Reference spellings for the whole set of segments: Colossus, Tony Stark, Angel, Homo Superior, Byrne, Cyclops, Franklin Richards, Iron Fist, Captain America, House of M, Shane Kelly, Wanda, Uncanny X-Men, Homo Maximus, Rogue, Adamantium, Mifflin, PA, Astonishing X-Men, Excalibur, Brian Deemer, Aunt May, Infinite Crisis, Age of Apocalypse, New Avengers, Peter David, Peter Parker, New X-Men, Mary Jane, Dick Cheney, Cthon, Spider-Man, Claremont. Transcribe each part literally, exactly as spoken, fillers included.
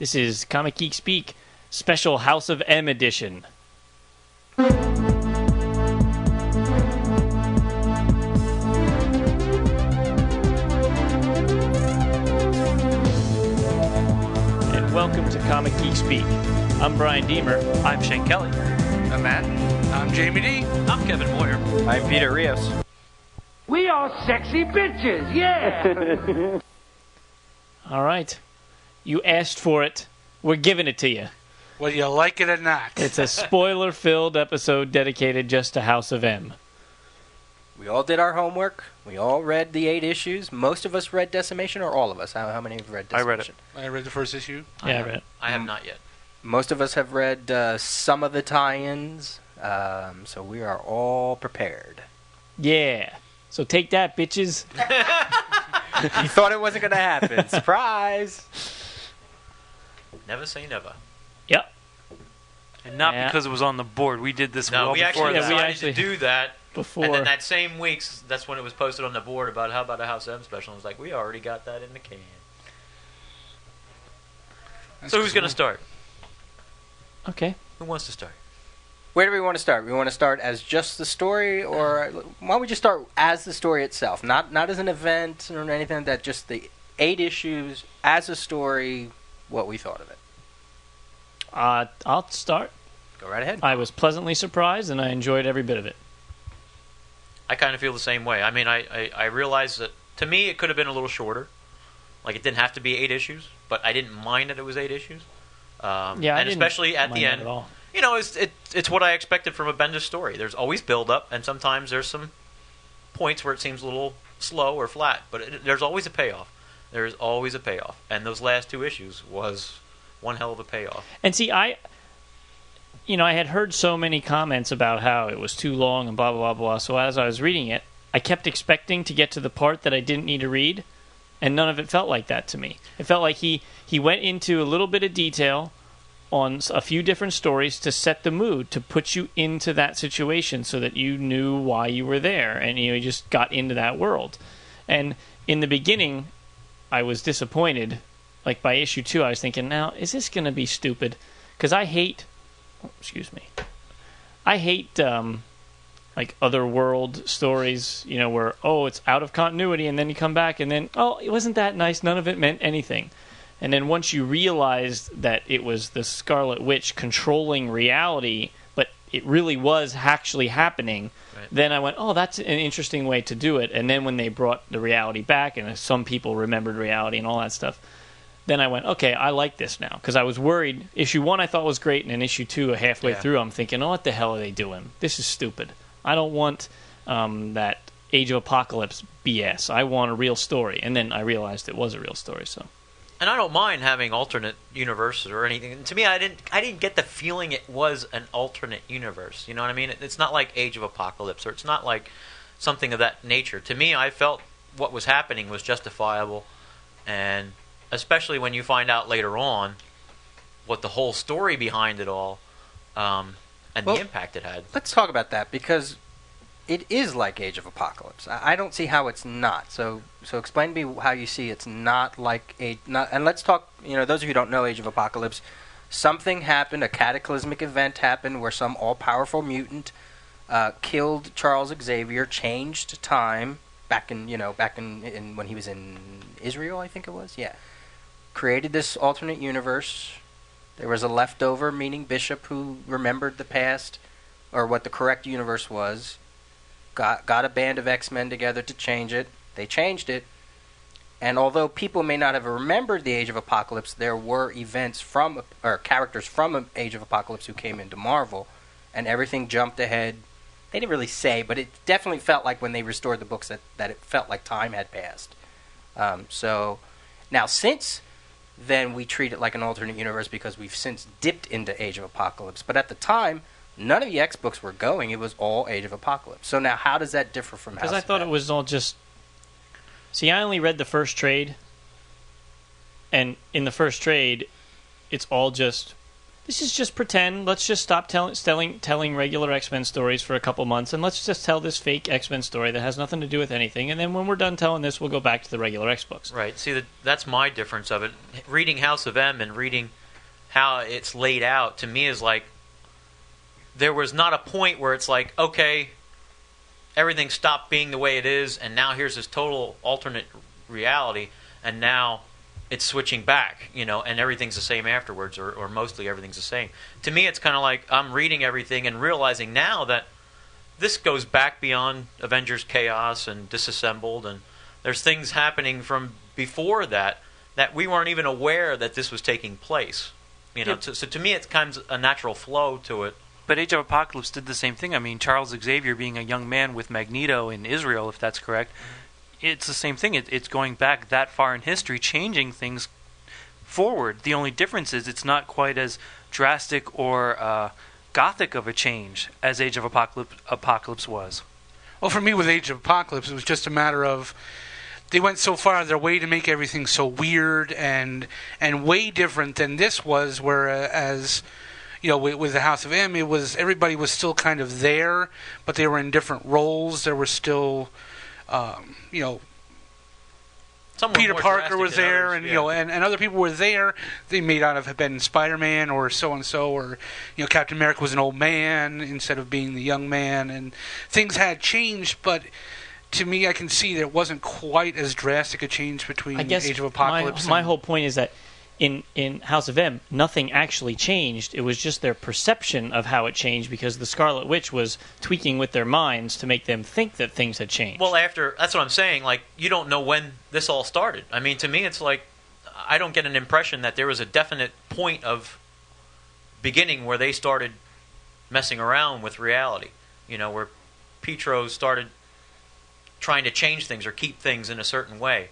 This is Comic Geek Speak, special House of M edition. And welcome to Comic Geek Speak. I'm Brian Deemer. I'm Shane Kelly. I'm Matt. I'm Jamie D. I'm Kevin Boyer. I'm Peter Rios. We are sexy bitches, yeah! All right. You asked for it. We're giving it to you. Whether you like it or not. It's a spoiler-filled episode dedicated just to House of M. We all did our homework. We all read the eight issues. Most of us read Decimation, or all of us? How, how many have read Decimation? I read it. I read the first issue. Yeah, I, I read it. I have not yet. Most of us have read uh, some of the tie-ins, um, so we are all prepared. Yeah. So take that, bitches. You thought it wasn't going to happen. Surprise! Never say never. Yep. And not yeah. because it was on the board. We did this no, well we before actually, that. No, yeah, we actually decided to do that. Before. And then that same week, that's when it was posted on the board about how about a House M special. And I was like, we already got that in the can. That's so who's cool. going to start? Okay. Who wants to start? Where do we want to start? We want to start as just the story, or why don't we just start as the story itself? Not not as an event or anything like that, just the eight issues as a story. What we thought of it. Uh, I'll start. Go right ahead. I was pleasantly surprised, and I enjoyed every bit of it. I kind of feel the same way. I mean, I, I, I realized that, to me, it could have been a little shorter. Like, it didn't have to be eight issues, but I didn't mind that it was eight issues. Um, yeah, I And didn't especially at mind the end. At all. You know, it's, it, it's what I expected from a Bendis story. There's always build-up, and sometimes there's some points where it seems a little slow or flat, but it, there's always a payoff. There's always a payoff. And those last two issues was one hell of a payoff. And see, I, you know, I had heard so many comments about how it was too long and blah, blah, blah, blah. So as I was reading it, I kept expecting to get to the part that I didn't need to read, and none of it felt like that to me. It felt like he, he went into a little bit of detail on a few different stories to set the mood, to put you into that situation so that you knew why you were there, and you know, you just got into that world. And in the beginning, I was disappointed. Like, by issue two, I was thinking, now, is this going to be stupid? Because I hate... Oh, excuse me. I hate, um, like, other world stories, you know, where, oh, it's out of continuity, and then you come back, and then, oh, it wasn't that nice. None of it meant anything. And then once you realized that it was the Scarlet Witch controlling reality, but it really was actually happening... Right. Then I went, oh, that's an interesting way to do it. And then when they brought the reality back and some people remembered reality and all that stuff, then I went, okay, I like this now. Because I was worried. Issue one I thought was great, and then issue two halfway yeah. through I'm thinking, oh, what the hell are they doing? This is stupid. I don't want um, that Age of Apocalypse B S. I want a real story. And then I realized it was a real story. So, and I don't mind having alternate universes or anything. And to me, I didn't I didn't get the feeling it was an alternate universe. You know what I mean? It, it's not like Age of Apocalypse, or it's not like something of that nature. To me, I felt what was happening was justifiable, and especially when you find out later on what the whole story behind it all um, and well, the impact it had. Let's talk about that, because it is like Age of Apocalypse. I don't see how it's not. So, so explain to me how you see it's not like Age. Not, and let's talk. You know, those of you who don't know Age of Apocalypse, something happened. A cataclysmic event happened where some all-powerful mutant uh, killed Charles Xavier, changed time back in you know back in, in when he was in Israel, I think it was. Yeah, created this alternate universe. There was a leftover meaning bishop who remembered the past, or what the correct universe was. Got got a band of X-Men together to change it. They changed it. And although people may not have remembered the Age of Apocalypse, there were events from, or characters from Age of Apocalypse who came into Marvel, and everything jumped ahead. They didn't really say, but it definitely felt like when they restored the books that, that it felt like time had passed. Um, so now since then, we treat it like an alternate universe because we've since dipped into Age of Apocalypse. But at the time, none of the X books were going. It was all Age of Apocalypse. So now how does that differ from House of M? Because I thought it was all just... See, I only read the first trade. And in the first trade, it's all just this is just pretend. Let's just stop telling telling telling regular X-Men stories for a couple months, and let's just tell this fake X-Men story that has nothing to do with anything. And then when we're done telling this, we'll go back to the regular X books. Right. See, the, that's my difference of it. Reading House of M and reading how it's laid out to me is like there was not a point where it's like, okay, everything stopped being the way it is, and now here's this total alternate reality, and now it's switching back, you know, and everything's the same afterwards, or, or mostly everything's the same. To me, it's kind of like I'm reading everything and realizing now that this goes back beyond Avengers Chaos and Disassembled, and there's things happening from before that that we weren't even aware that this was taking place. You know, yeah. so, so to me, it's kind of a natural flow to it. But Age of Apocalypse did the same thing. I mean, Charles Xavier being a young man with Magneto in Israel, if that's correct, it's the same thing. It, it's going back that far in history, changing things forward. The only difference is it's not quite as drastic or uh, gothic of a change as Age of Apocalypse, Apocalypse was. Well, for me with Age of Apocalypse, it was just a matter of they went so far out of their way to make everything so weird and and way different than this was, whereas... Uh, You know, with, with the House of M, it was everybody was still kind of there, but they were in different roles. There were still, um, you know, Someone Peter Parker was there, others, and yeah. you know, and, and other people were there. They may not have been Spider-Man or so and so, or you know, Captain America was an old man instead of being the young man, and things had changed, but. To me, I can see that it wasn't quite as drastic a change between I guess Age of Apocalypse. My, and my whole point is that. In, in House of M, nothing actually changed. It was just their perception of how it changed because the Scarlet Witch was tweaking with their minds to make them think that things had changed. Well, after that's what I'm saying. Like, you don't know when this all started. I mean, to me, it's like I don't get an impression that there was a definite point of beginning where they started messing around with reality. You know, where Pietro started trying to change things or keep things in a certain way.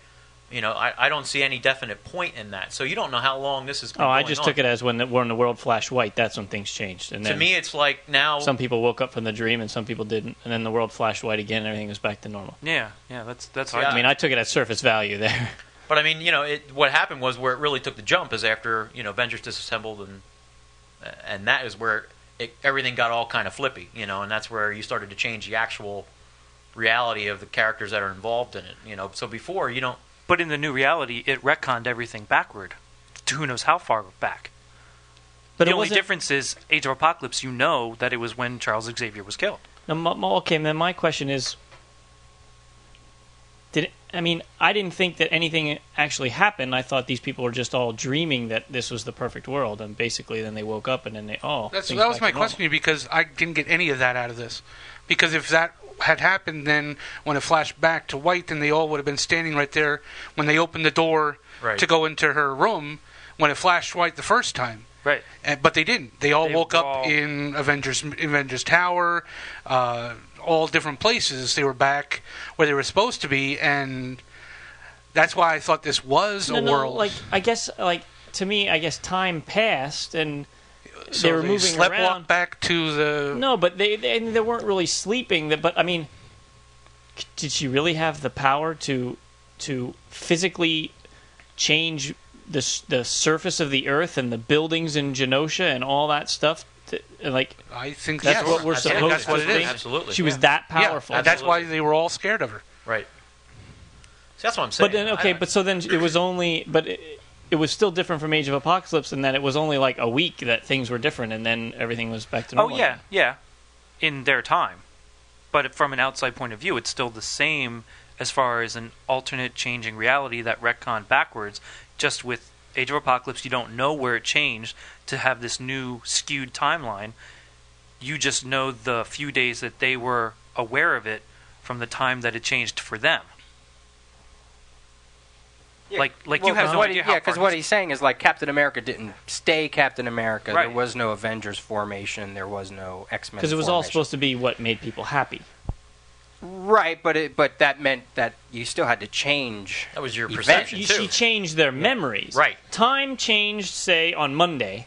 You know, I, I don't see any definite point in that. So you don't know how long this is going on. Oh, I just on. took it as when the, when the world flashed white, that's when things changed. And then to me, it's like now... Some people woke up from the dream and some people didn't. And then the world flashed white again and everything was back to normal. Yeah, yeah, that's that's hard. Yeah. I mean, I took it at surface value there. But, I mean, you know, it, what happened was where it really took the jump is after, you know, Avengers Disassembled. And and that is where it, everything got all kind of flippy, you know. And that's where you started to change the actual reality of the characters that are involved in it, you know. So before, you don't... But in the new reality, it retconned everything backward to who knows how far back. But the only difference is Age of Apocalypse, you know that it was when Charles Xavier was killed. Now, okay, then my question is, did it, I mean, I didn't think that anything actually happened. I thought these people were just all dreaming that this was the perfect world, and basically then they woke up and then they, oh. That's, that was my question to you because I didn't get any of that out of this. Because if that... had happened, then when it flashed back to white, then they all would have been standing right there when they opened the door right. to go into her room when it flashed white the first time. Right. And, but they didn't. They all they woke all... up in Avengers Avengers Tower, uh, all different places. They were back where they were supposed to be, and that's why I thought this was no, a no, world. Like I guess, like to me, I guess time passed and. So they were they moving slept around back to the no, but they they, they weren't really sleeping. That, but I mean, c- did she really have the power to to physically change the the surface of the Earth and the buildings in Genosha and all that stuff? To, like, I think that's yes. what we're Absolutely. supposed that's what to think. Absolutely, she yeah. was that powerful. Yeah, that's why they were all scared of her. Right. So that's what I'm saying. But then, okay, but so then it was only but. It, It was still different from Age of Apocalypse in that it was only like a week that things were different and then everything was back to normal. Oh, yeah, yeah, in their time. But from an outside point of view, it's still the same as far as an alternate changing reality that retconned backwards. Just with Age of Apocalypse, you don't know where it changed to have this new skewed timeline. You just know the few days that they were aware of it from the time that it changed for them. Like, like well, you have no idea he, how. Yeah, because what he's saying is like Captain America didn't stay Captain America. Right. There was no Avengers formation. There was no X-Men. Because it was formation. all supposed to be what made people happy. Right, but it, but that meant that you still had to change. That was your event. perception you, too. She changed their memories. Right. Time changed, say on Monday.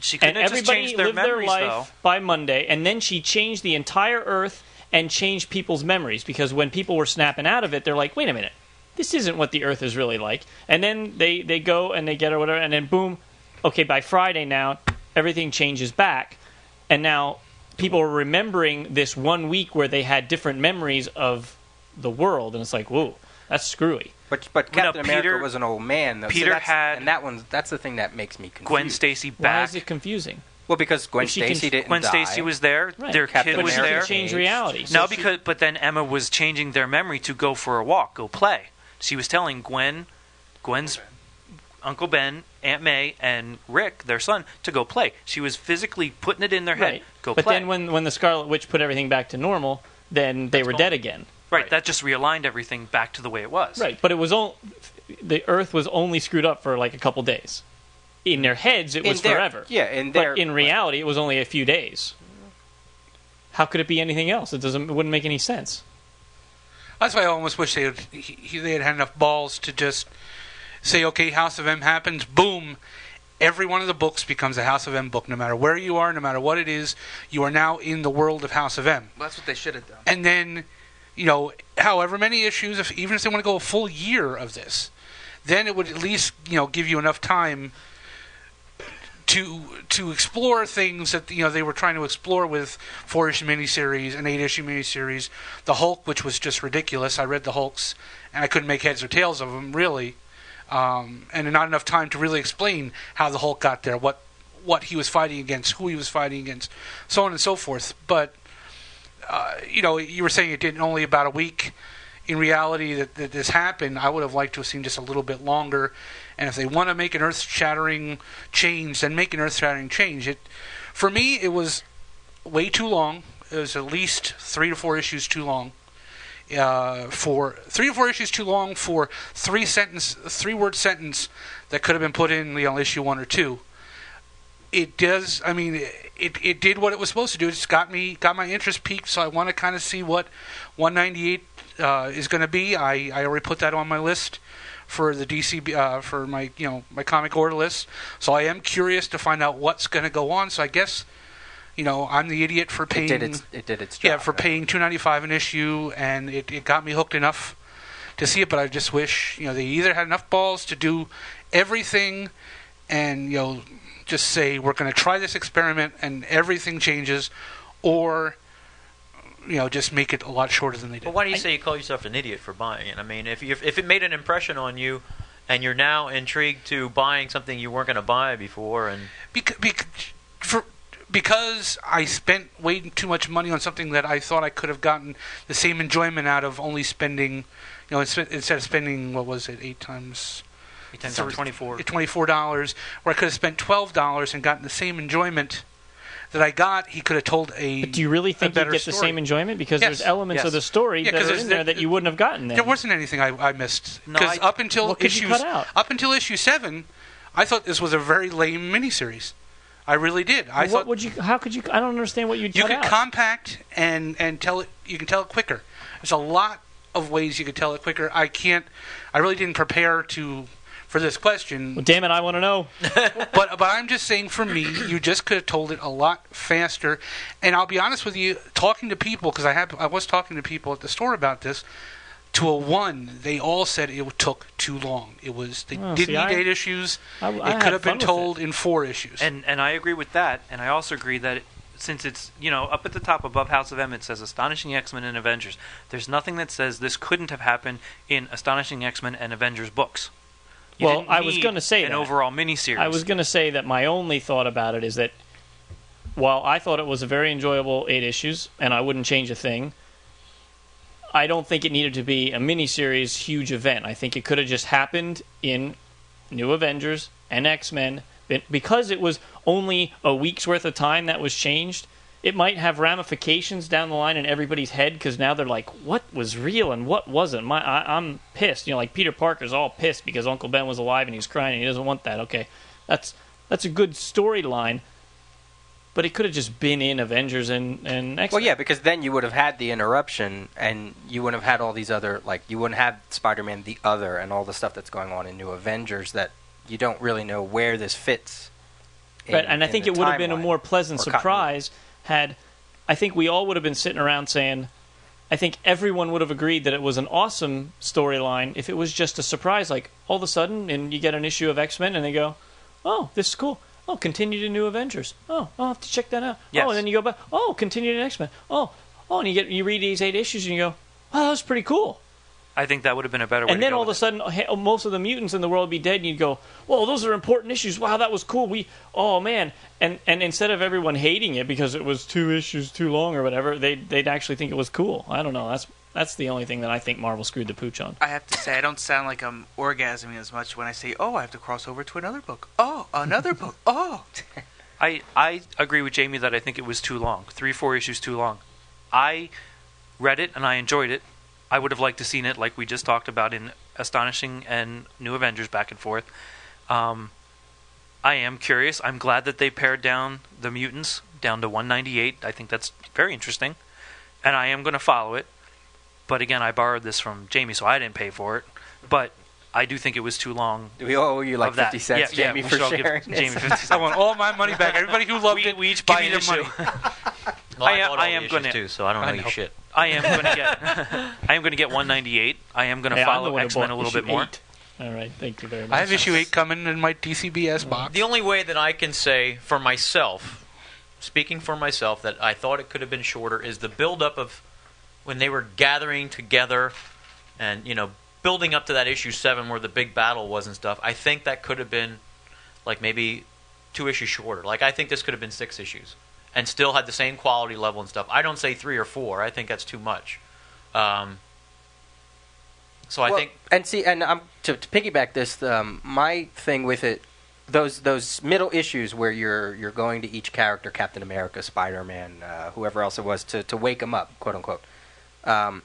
She couldn't and everybody just change their lived memories, their life though. by Monday, and then she changed the entire Earth and changed people's memories because when people were snapping out of it, they're like, wait a minute. This isn't what the Earth is really like. And then they, they go and they get her whatever, and then boom, okay, by Friday now, everything changes back, and now people are remembering this one week where they had different memories of the world, and it's like, whoa, that's screwy. But but Captain no, Peter, America was an old man, though. Peter so had and that one's that's the thing that makes me confused. Gwen Stacy back. Why is it confusing? Well, because Gwen Stacy didn't Gwen die. Gwen Stacy was there. Right. Their Captain kid was there. She changed reality. So no, she, because but then Emma was changing their memory to go for a walk, go play. She was telling Gwen, Gwen's okay. Uncle Ben, Aunt May, and Rick, their son, to go play. She was physically putting it in their head. Right. Go but play. But then when when the Scarlet Witch put everything back to normal, then they That's were cool. dead again. Right, right, that just realigned everything back to the way it was. Right, but it was all, the Earth was only screwed up for like a couple days. In their heads, it in was their, forever. Yeah, in their, but in reality, it was only a few days. How could it be anything else? It doesn't. It wouldn't make any sense. That's why I almost wish they had, he, they had had enough balls to just say, okay, House of M happens, boom. Every one of the books becomes a House of M book, no matter where you are, no matter what it is. You are now in the world of House of M. Well, that's what they should have done. And then... you know, however many issues, if, even if they want to go a full year of this, then it would at least, you know, give you enough time to to explore things that, you know, they were trying to explore with four-issue miniseries, an eight-issue miniseries, the Hulk, which was just ridiculous. I read the Hulks, and I couldn't make heads or tails of them, really. Um, and not enough time to really explain how the Hulk got there, what what he was fighting against, who he was fighting against, so on and so forth. But... Uh, you know, you were saying it did only about a week in reality that, that this happened. I would have liked to have seen just a little bit longer. And if they want to make an earth-shattering change, then make an earth-shattering change. It, for me, it was way too long. It was at least three to four issues too long. Uh, for three to four issues too long for three sentence, three-word sentence that could have been put in, you know, issue one or two. It does. I mean, it it did what it was supposed to do. It's got me got my interest peaked, so I want to kind of see what one ninety-eight uh, is going to be. I, I already put that on my list for the D C uh, for my you know my comic order list. So I am curious to find out what's going to go on. So I guess you know I'm the idiot for paying. It did its, it did its job. Yeah, for right? paying two ninety-five an issue, and it, it got me hooked enough to see it. But I just wish you know they either had enough balls to do everything, and you know. Just say we're going to try this experiment and everything changes, or you know, just make it a lot shorter than they did. Well, why do you say you call yourself an idiot for buying it? I mean, if you, if, if it made an impression on you, and you're now intrigued to buying something you weren't going to buy before, and because, because, for, because I spent way too much money on something that I thought I could have gotten the same enjoyment out of only spending, you know, instead of spending what was it, eight times. twenty-four dollars. twenty-four dollars, where I could have spent twelve dollars and gotten the same enjoyment that I got. He could have told a But do you really think you get story. the same enjoyment? Because yes. there's elements yes. of the story yeah, that are in there that you wouldn't have gotten then. There wasn't anything I, I missed. Because no, up, up until issue seven, I thought this was a very lame miniseries. I really did. I well, thought, what would you? How could you? I don't understand what you'd cut out. You could compact and, and tell it. You can tell it quicker. There's a lot of ways you could tell it quicker. I can't. I really didn't prepare to... for this question. Well, damn it, I want to know. but but I'm just saying, for me, you just could have told it a lot faster. And I'll be honest with you, talking to people, because I had I was talking to people at the store about this, to a one, they all said it took too long. It was they oh, didn't see, need I, eight issues. I, I it could have been told in four issues. And and I agree with that. And I also agree that it, since it's you know up at the top above House of M, it says Astonishing X-Men and Avengers. There's nothing that says this couldn't have happened in Astonishing X-Men and Avengers books. You well, I was going to say an that. overall miniseries. I was going to say that my only thought about it is that while I thought it was a very enjoyable eight issues, and I wouldn't change a thing, I don't think it needed to be a miniseries huge event. I think it could have just happened in New Avengers and X-Men. Because it was only a week's worth of time that was changed, it might have ramifications down the line in everybody's head because now they're like, what was real and what wasn't? My, I, I'm pissed. You know, like Peter Parker's all pissed because Uncle Ben was alive and he's crying and he doesn't want that. Okay, that's that's a good storyline, but it could have just been in Avengers and, and X-Men. Well, yeah, because then you would have had the interruption and you wouldn't have had all these other, like, you wouldn't have Spider-Man the Other and all the stuff that's going on in New Avengers that you don't really know where this fits. In, right, and I think it would have been a more pleasant surprise... continuity. Had, I think we all would have been sitting around saying, I think everyone would have agreed that it was an awesome storyline if it was just a surprise. Like, all of a sudden, and you get an issue of X-Men, and they go, oh, this is cool. Oh, continue to New Avengers. Oh, I'll have to check that out. Yes. Oh, and then you go back. Oh, continue to X-Men. Oh, oh, and you get you read these eight issues and you go, wow, that was pretty cool. I think that would have been a better way and to go. And then all of a sudden, it. most of the mutants in the world would be dead, and you'd go, whoa, those are important issues. Wow, that was cool. We, oh, man. And and instead of everyone hating it because it was two issues too long or whatever, they'd, they'd actually think it was cool. I don't know. That's that's the only thing that I think Marvel screwed the pooch on. I have to say, I don't sound like I'm orgasming as much when I say, oh, I have to cross over to another book. Oh, another book. Oh. I, I agree with Jamie that I think it was too long. Three, four issues too long. I read it, and I enjoyed it. I would have liked to seen it like we just talked about in Astonishing and New Avengers back and forth. Um, I am curious. I'm glad that they pared down the mutants down to one ninety-eight. I think that's very interesting. And I am going to follow it. But again, I borrowed this from Jamie, so I didn't pay for it. But I do think it was too long. We owe you like fifty cents, yeah, Jamie, yeah, for sharing this. Jamie, fifty cents. I want all my money back. Everybody who loved we, it, we each buy an issue. Well, I, I, I am going to, so I don't know, I know. shit. I am going to get. I am going to get one ninety-eight. I am going to hey, follow X-Men a little bit more. Eight. All right, thank you very much. I have issue eight coming in my T C B S box. The only way that I can say for myself, speaking for myself, that I thought it could have been shorter is the build-up of when they were gathering together, and you know, building up to that issue seven where the big battle was and stuff. I think that could have been like maybe two issues shorter. Like I think this could have been six issues. And still had the same quality level and stuff. I don't say three or four. I think that's too much. Um, so I well, think and see and I'm to, to piggyback this. Um, my thing with it, those those middle issues where you're you're going to each character, Captain America, Spider-Man, uh, whoever else it was, to to wake them up, quote unquote. Um,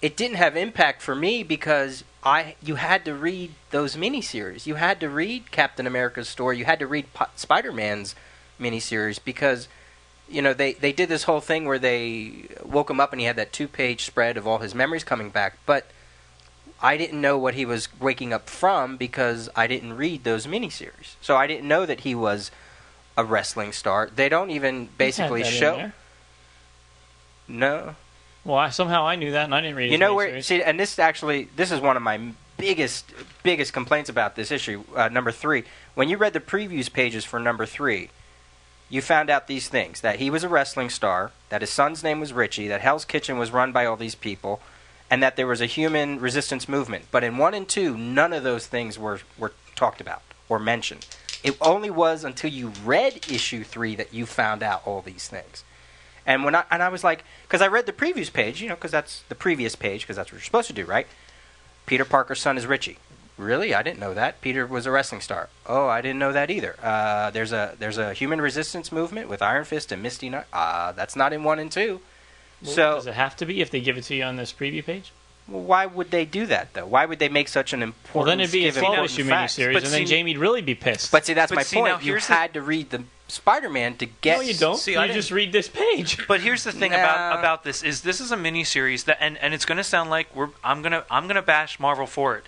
it didn't have impact for me because I you had to read those miniseries. You had to read Captain America's story. You had to read po- Spider-Man's miniseries because, you know, they, they did this whole thing where they woke him up and he had that two-page spread of all his memories coming back, but I didn't know what he was waking up from because I didn't read those miniseries. So I didn't know that he was a wrestling star. They don't even basically show... No. Well, I, somehow I knew that and I didn't read it. You know where... See, and this actually... This is one of my biggest, biggest complaints about this issue, uh, number three. When you read the previews pages for number three... You found out these things, that he was a wrestling star, that his son's name was Richie, that Hell's Kitchen was run by all these people, and that there was a human resistance movement. But in one and two, none of those things were, were talked about or mentioned. It only was until you read issue three that you found out all these things. And when I and I was like, because I read the previews page, you know, because that's the previous page, because that's what you're supposed to do, right? Peter Parker's son is Richie. Really? I didn't know that. Peter was a wrestling star. Oh, I didn't know that either. Uh, there's a there's a human resistance movement with Iron Fist and Misty Knight. Uh, that's not in one and two. Well, so does it have to be if they give it to you on this preview page? Well, why would they do that, though? Why would they make such an important... Well, then it'd be a twelve-issue miniseries, and see, then Jamie'd really be pissed. But see, that's but my see, point. You had to read the Spider-Man to get... No, you don't. See, you I just read this page. But here's the thing no. about about this, is this is a miniseries, that, and, and it's going to sound like we're I'm going to I'm going to bash Marvel for it.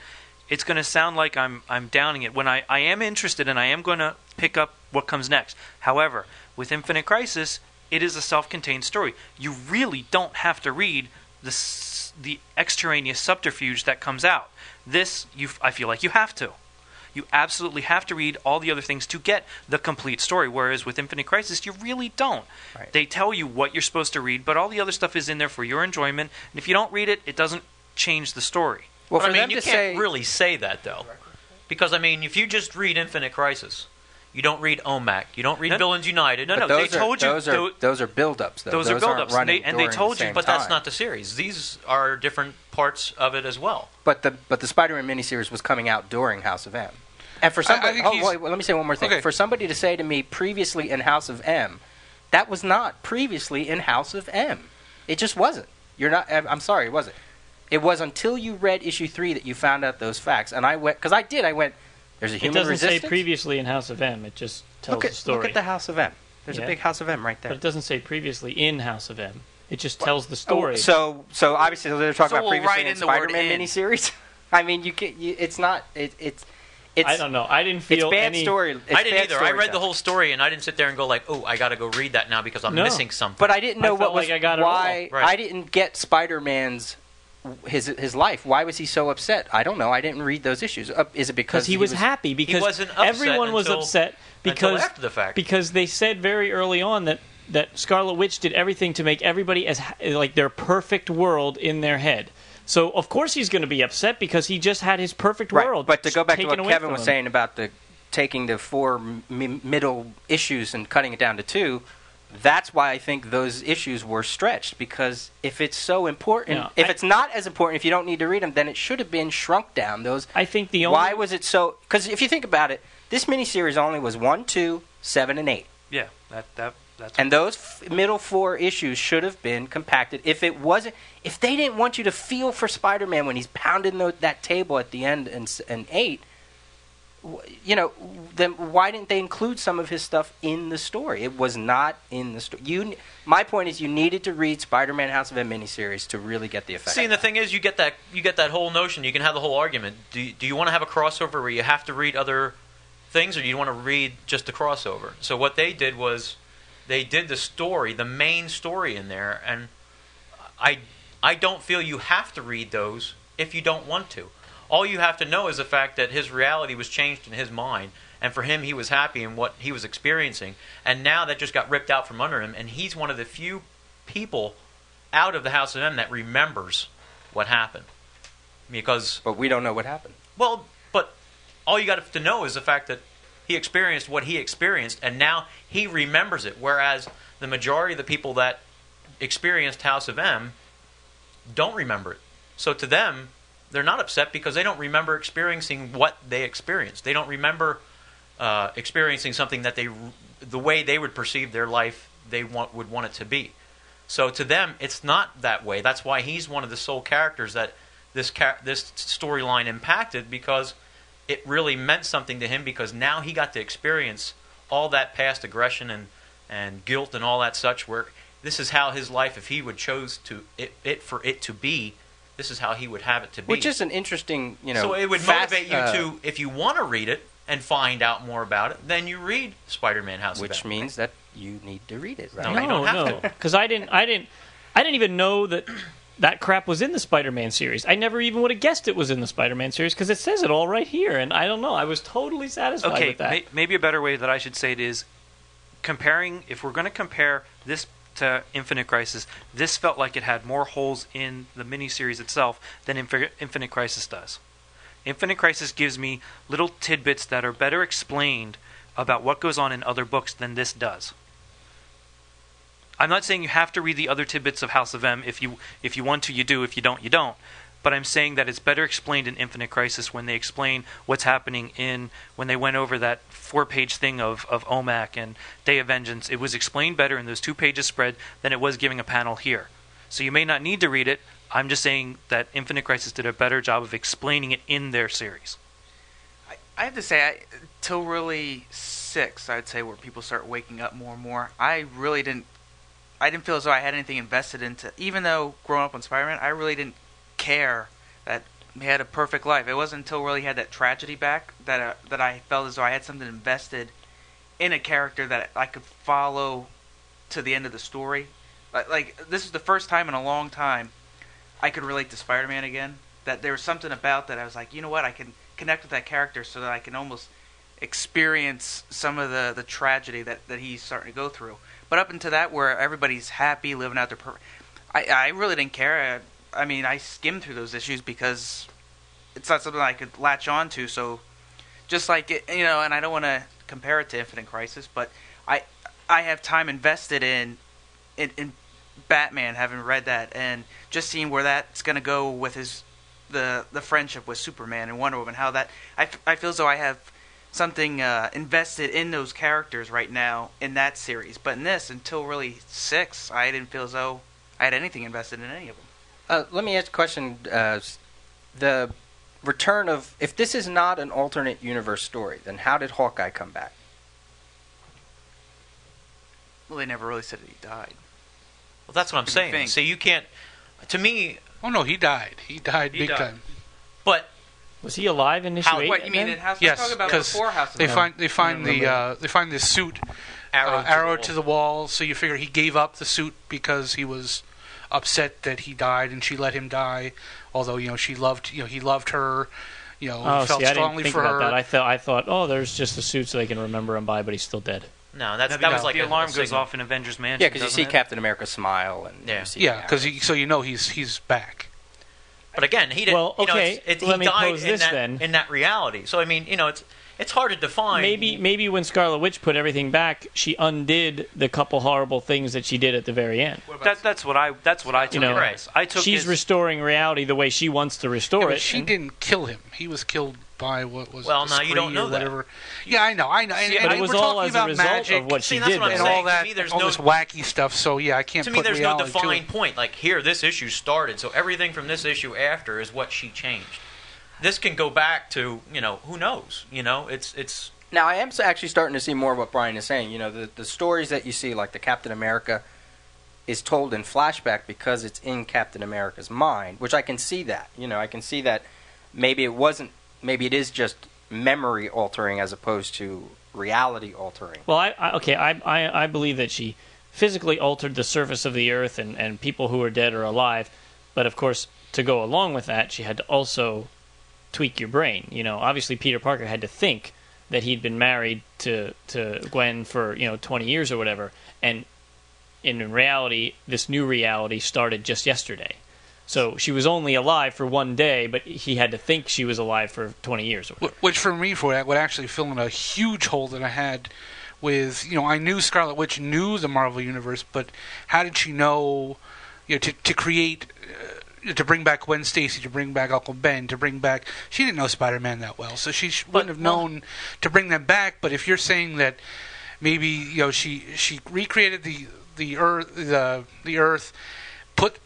It's going to sound like I'm I'm downing it when I, I am interested and I am going to pick up what comes next. However, with Infinite Crisis, it is a self-contained story. You really don't have to read the the extraneous subterfuge that comes out. This, you I feel like you have to. You absolutely have to read all the other things to get the complete story, whereas with Infinite Crisis, you really don't. Right. They tell you what you're supposed to read, but all the other stuff is in there for your enjoyment, and if you don't read it, it doesn't change the story. Well, for I mean, them you to can't say, really say that, though. Because, I mean, if you just read Infinite Crisis, you don't read O M A C, you don't read no, Villains United. No, no, those they are, told you. Those are, those are build-ups, though. Those, those are build-ups, and they, and they told the you. But time. That's not the series. These are different parts of it as well. But the but the Spider-Man miniseries was coming out during House of M. And for somebody, I, I oh, wait, well, let me say one more thing. Okay. For somebody to say to me, previously in House of M, that was not previously in House of M. It just wasn't. You're not. I'm sorry, it wasn't. It was until you read issue three that you found out those facts, and I went because I did. I went. There's a human resistance. It doesn't resistance? say previously in House of M. It just tells look at, the story. Look at the House of M. There's yeah. a big House of M right there. But it doesn't say previously in House of M. It just tells the story. Oh, so, so obviously they're talking so about we'll previously in, in Spider-Man in. miniseries. I mean, you can. You, it's not. It, it's. It's. I don't know. I didn't feel it's bad any. Story. It's I didn't bad either. I read though. the whole story, and I didn't sit there and go like, "Oh, I got to go read that now because I'm no. missing something." But I didn't know I what was like I got why. Right. I didn't get Spider-Man's his his life. Why was he so upset? I don't know. I didn't read those issues. Uh, is it because he, he was, was happy? Because he wasn't upset everyone was until, upset because after the fact. Because they said very early on that that Scarlet Witch did everything to make everybody as like their perfect world in their head. So of course he's going to be upset because he just had his perfect right. world. But to go back to what Kevin was him. saying about the taking the four m- middle issues and cutting it down to two. That's why I think those issues were stretched, because if it's so important, no, if I, it's not as important, if you don't need to read them, then it should have been shrunk down. Those I think the only why was it so? Because if you think about it, this miniseries only was one, two, seven, and eight. Yeah, that that that's and those f- middle four issues should have been compacted. If it wasn't, if they didn't want you to feel for Spider-Man when he's pounding the, that table at the end in, in eight. You know, then why didn't they include some of his stuff in the story? It was not in the story. You, my point is, you needed to read Spider-Man: House of M miniseries to really get the effect. See, and the thing is, you get that you get that whole notion. You can have the whole argument. Do do you want to have a crossover where you have to read other things, or do you want to read just the crossover? So what they did was, they did the story, the main story in there, and I I don't feel you have to read those if you don't want to. All you have to know is the fact that his reality was changed in his mind, and for him he was happy in what he was experiencing, and now that just got ripped out from under him, and he's one of the few people out of the House of M that remembers what happened. Because, but we don't know what happened. Well, but all you got to know is the fact that he experienced what he experienced, and now he remembers it, whereas the majority of the people that experienced House of M don't remember it. So to them, they're not upset because they don't remember experiencing what they experienced. They don't remember uh, experiencing something that they, the way they would perceive their life, they want, would want it to be. So to them, it's not that way. That's why he's one of the sole characters that this ca- this storyline impacted, because it really meant something to him, because now he got to experience all that past aggression and, and guilt and all that such, where this is how his life, if he would chose to it, it for it to be, this is how he would have it to be. Which is an interesting, you know... So it would fast, motivate you uh, to, if you want to read it and find out more about it, then you read Spider-Man House of M. Which means that you need to read it, right? No, no, you don't have no. to. Because I didn't, I, didn't, I didn't even know that that crap was in the Spider-Man series. I never even would have guessed it was in the Spider-Man series, because it says it all right here, and I don't know. I was totally satisfied okay, with that. May, maybe a better way that I should say it is, comparing, if we're going to compare this to Infinite Crisis, this felt like it had more holes in the miniseries itself than Inf- Infinite Crisis does. Infinite Crisis gives me little tidbits that are better explained about what goes on in other books than this does. I'm not saying you have to read the other tidbits of House of M. If you if you want to, you do. If you don't, you don't. But I'm saying that it's better explained in Infinite Crisis when they explain what's happening in, when they went over that four-page thing of, of O M A C and Day of Vengeance. It was explained better in those two pages spread than it was giving a panel here. So you may not need to read it. I'm just saying that Infinite Crisis did a better job of explaining it in their series. I, I have to say, I, till really six, I'd say, where people start waking up more and more, I really didn't, I didn't feel as though I had anything invested into, even though growing up on Spider-Man, I really didn't care that he had a perfect life. It wasn't until really had that tragedy back that uh, that I felt as though I had something invested in a character that I could follow to the end of the story. Like, like this is the first time in a long time I could relate to Spider-Man again. That there was something about that I was like, you know what, I can connect with that character so that I can almost experience some of the, the tragedy that, that he's starting to go through. But up until that, where everybody's happy, living out their per- I, I really didn't care. I, I mean, I skimmed through those issues because it's not something I could latch on to. So, just like it, you know, and I don't want to compare it to Infinite Crisis, but I, I have time invested in, in, in Batman, having read that, and just seeing where that's gonna go with his, the the friendship with Superman and Wonder Woman. How that I, I feel as though I have something uh, invested in those characters right now in that series. But in this, until really six, I didn't feel as though I had anything invested in any of them. Uh, let me ask a question. Uh, the return of... If this is not an alternate universe story, then how did Hawkeye come back? Well, they never really said that he died. Well, that's what I'm saying. You so you can't... To me... Oh, no, he died. He died he big died. time. But... Was he alive in issue eight? What, you mean in House of M? Yes, talk about before House of M. They find, they find the uh, they find this suit, arrow, uh, to, arrow the to the wall, so you figure he gave up the suit because he was... upset that he died and she let him die, although, you know, she loved, you know, he loved her, you know, oh, felt see, strongly I didn't think for about her. That. I thought, I thought, oh, there's just a suit so they can remember him by, but he's still dead. No, that's, that no, was like the a, alarm a goes off in Avengers Mansion. Yeah, because you see it? Captain America smile and yeah, you see yeah, because so you know he's he's back. But again, he didn't. Well, okay, you know, it's, it, let he me died pose in this that, then. In that reality. So I mean, you know, it's it's hard to define. Maybe maybe when Scarlet Witch put everything back, she undid the couple horrible things that she did at the very end. What that, that's what I that's what I took. You know, right. I took she's his, restoring reality the way she wants to restore yeah, but it. She and, didn't kill him. He was killed by what was well, now you don't know whatever. That. Yeah, I know, I know. And, see, and but it was all as a result magic. Of what see, she did, what and saying. All that, to me, there's all no, this wacky stuff. So yeah, I can't. To me, put there's no defined point. Like here, this issue started, so everything from this issue after is what she changed. This can go back to you know who knows. You know, it's it's. Now I am actually starting to see more of what Brian is saying. You know, the the stories that you see, like the Captain America, is told in flashback because it's in Captain America's mind, which I can see that. You know, I can see that. Maybe it wasn't. Maybe it is just memory altering as opposed to reality altering. Well, I, I okay, I, I I believe that she physically altered the surface of the earth and, and people who are dead are alive. But, of course, to go along with that, she had to also tweak your brain. You know, obviously Peter Parker had to think that he'd been married to, to Gwen for, you know, twenty years or whatever. And in reality, this new reality started just yesterday. So she was only alive for one day, but he had to think she was alive for twenty years. Or Which for me, for that, would actually fill in a huge hole that I had with, you know, I knew Scarlet Witch knew the Marvel Universe, but how did she know, you know, to, to create, uh, to bring back Gwen Stacy, to bring back Uncle Ben, to bring back, she didn't know Spider-Man that well, so she but, wouldn't have known well, to bring them back, but if you're saying that maybe, you know, she, she recreated the, the earth, the, the earth, put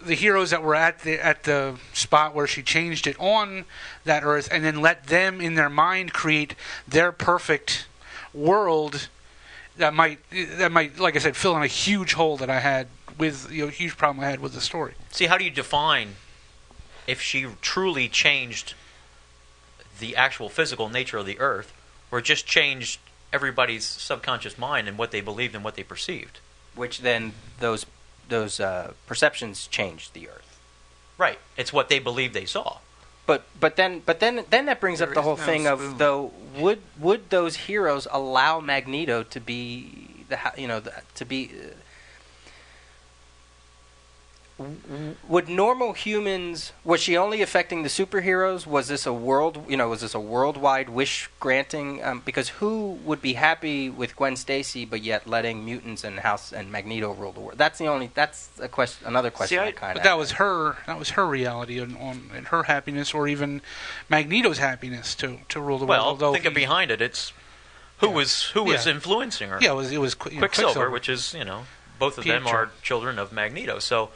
the heroes that were at the at the spot where she changed it on that earth, and then let them in their mind create their perfect world. That might that might like I said fill in a huge hole that I had with you know huge problem I had with the story. See, how do you define if she truly changed the actual physical nature of the earth, or just changed everybody's subconscious mind and what they believed and what they perceived? Which then those. Those uh, perceptions changed the Earth, right? It's what they believed they saw. But but then but then then that brings there up the whole no thing spoon. Of though would would those heroes allow Magneto to be the you know the, to be uh, would normal humans was she only affecting the superheroes? Was this a world you know was this a worldwide wish granting? Um, because who would be happy with Gwen Stacy but yet letting mutants and House and Magneto rule the world? That's the only that's a question another question. See, I, I kind of. But that was her that was her reality and on and her happiness or even Magneto's happiness to, to rule the well, world. Well, thinking behind it, it's who yeah. was who yeah. was influencing her. Yeah, it was it was you know, Quicksilver, Quicksilver, which is you know both of Peter. them are children of Magneto, so.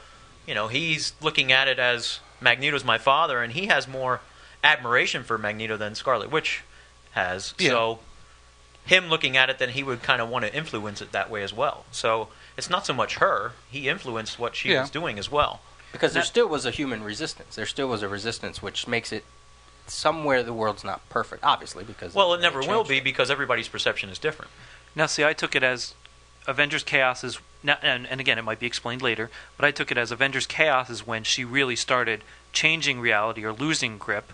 You know, he's looking at it as Magneto's my father, and he has more admiration for Magneto than Scarlet Witch has. Yeah. So him looking at it, then he would kind of want to influence it that way as well. So it's not so much her. He influenced what she yeah. was doing as well. Because and there that, still was a human resistance. There still was a resistance, which makes it somewhere the world's not perfect, obviously. Because Well, it never will be it. because everybody's perception is different. Now, see, I took it as Avengers Chaos is... Now, and, and again, it might be explained later, but I took it as Avengers Chaos is when she really started changing reality or losing grip,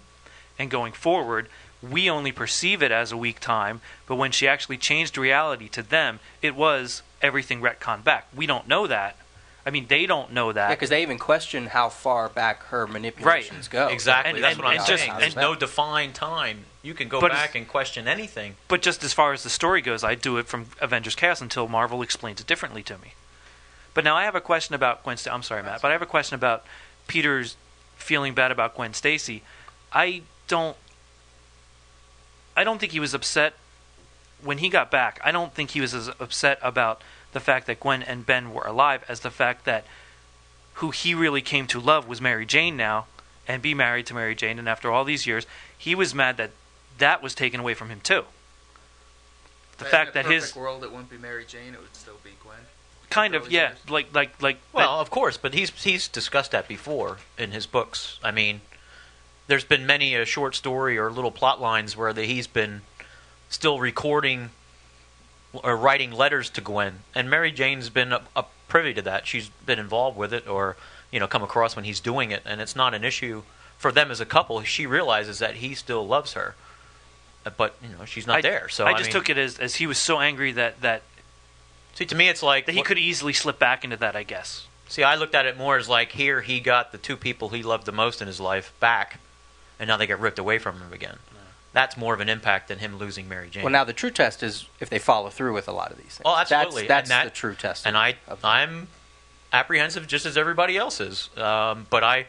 and going forward, we only perceive it as a weak time, but when she actually changed reality to them, it was everything retconned back. We don't know that. I mean, they don't know that. Yeah, because they even question how far back her manipulations right. go. Exactly. And, That's and, what I'm saying. There's no defined time. You can go but back and question anything. But just as far as the story goes, I do it from Avengers Chaos until Marvel explains it differently to me. But now I have a question about Gwen Stacy. I'm sorry, Matt, but I have a question about Peter's feeling bad about Gwen Stacy. I don't I don't think he was upset when he got back. I don't think he was as upset about the fact that Gwen and Ben were alive as the fact that who he really came to love was Mary Jane now and be married to Mary Jane. And after all these years, he was mad that that was taken away from him too. The but fact in a that his world it wouldn't be Mary Jane, it would still be Gwen. Kind of, yeah. Years. Like, like, like. Well, that. of course, but he's he's discussed that before in his books. I mean, there's been many a short story or little plot lines where the, he's been still recording or writing letters to Gwen, and Mary Jane's been up, up privy to that. She's been involved with it, or, you know, come across when he's doing it, and it's not an issue for them as a couple. She realizes that he still loves her, but, you know, she's not I, there. So I just I mean, took it as as he was so angry that that. See, to me, it's like that he what, could easily slip back into that, I guess. See, I looked at it more as like, here he got the two people he loved the most in his life back, and now they get ripped away from him again. Yeah. That's more of an impact than him losing Mary Jane. Well, now the true test is if they follow through with a lot of these things. Oh, absolutely. That's, that's that, the true test. And I, I'm apprehensive just as everybody else is. Um, but I,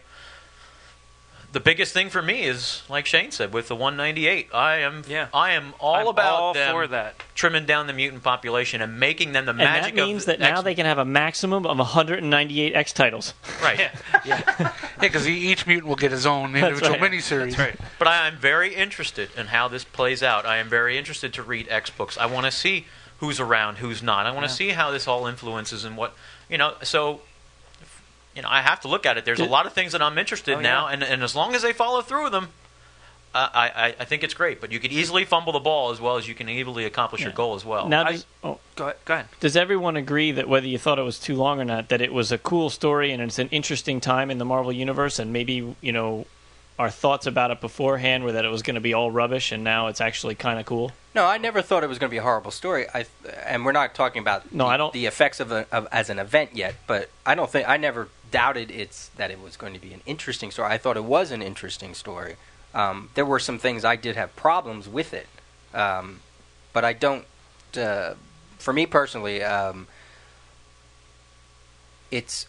the biggest thing for me is, like Shane said, with the one ninety-eight, I am yeah. I am all I'm about all them for that. Trimming down the mutant population and making them the and magic of... And that means that X- now they can have a maximum of one hundred ninety-eight X titles. Right. Yeah, because yeah. yeah, each mutant will get his own individual right. miniseries. That's right. But I am very interested in how this plays out. I am very interested to read X books. I want to see who's around, who's not. I want to yeah. see how this all influences and what... You know, so... You know, I have to look at it. There's a lot of things that I'm interested in oh, now, yeah. and, and as long as they follow through with them, uh, I, I think it's great. But you could easily fumble the ball as well as you can easily accomplish yeah. your goal as well. Now, I, does, oh, go ahead, go ahead. Does everyone agree that whether you thought it was too long or not, that it was a cool story and it's an interesting time in the Marvel Universe, and maybe, you know, our thoughts about it beforehand were that it was going to be all rubbish, and now it's actually kind of cool? No, I never thought it was going to be a horrible story. I and we're not talking about no, the, I don't, the effects of, a, of as an event yet, but I don't think I never doubted it's that it was going to be an interesting story. I thought it was an interesting story. Um, there were some things I did have problems with it, um, but I don't. Uh, for me personally, um, it's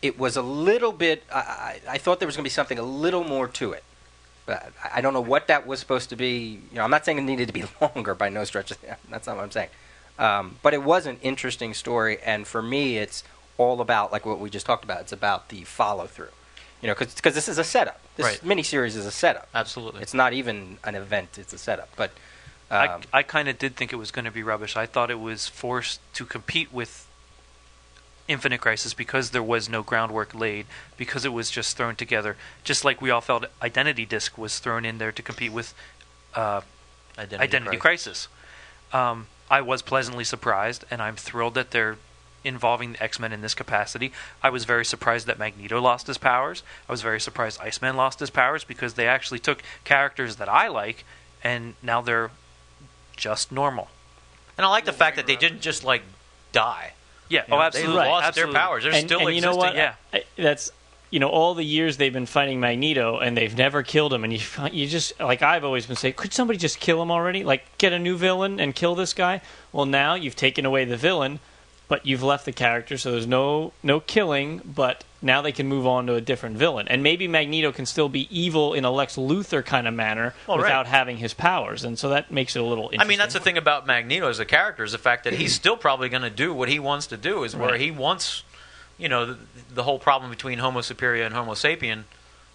it was a little bit. I, I thought there was going to be something a little more to it. But I don't know what that was supposed to be. You know, I'm not saying it needed to be longer by no stretch. That's not what I'm saying. Um, but it was an interesting story, and for me, it's all about like what we just talked about. It's about the follow through. You know, because this is a setup. This right. miniseries is a setup. Absolutely, it's not even an event. It's a setup. But um, I, I kind of did think it was going to be rubbish. I thought it was forced to compete with Infinite Crisis because there was no groundwork laid, because it was just thrown together, just like we all felt Identity Disc was thrown in there to compete with uh, Identity, Identity Crisis. Crisis. Um, I was pleasantly surprised, and I'm thrilled that they're involving the X-Men in this capacity. I was very surprised that Magneto lost his powers. I was very surprised Iceman lost his powers, because they actually took characters that I like, and now they're just normal. And I like the Wolverine fact that they didn't just, like, die. Yeah, you oh, know, absolutely. They lost absolutely. their powers. They're and, still and existing. You know what? Yeah. I, that's, you know, all the years they've been fighting Magneto, and they've never killed him. And you, you just, like I've always been saying, could somebody just kill him already? Like, get a new villain and kill this guy? Well, now you've taken away the villain, but you've left the character, so there's no no killing, but now they can move on to a different villain. And maybe Magneto can still be evil in a Lex Luthor kind of manner well, without right. having his powers, and so that makes it a little interesting. I mean, that's the thing about Magneto as a character, is the fact that he's still probably going to do what he wants to do, is right. where he wants, you know, the, the whole problem between Homo Superior and Homo Sapien,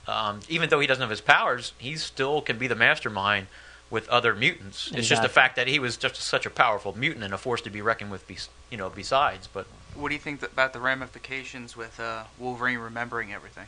um, even though he doesn't have his powers, he still can be the mastermind with other mutants. Exactly. It's just the fact that he was just such a powerful mutant and a force to be reckoned with, be, you know, besides. But what do you think about the ramifications with uh, Wolverine remembering everything?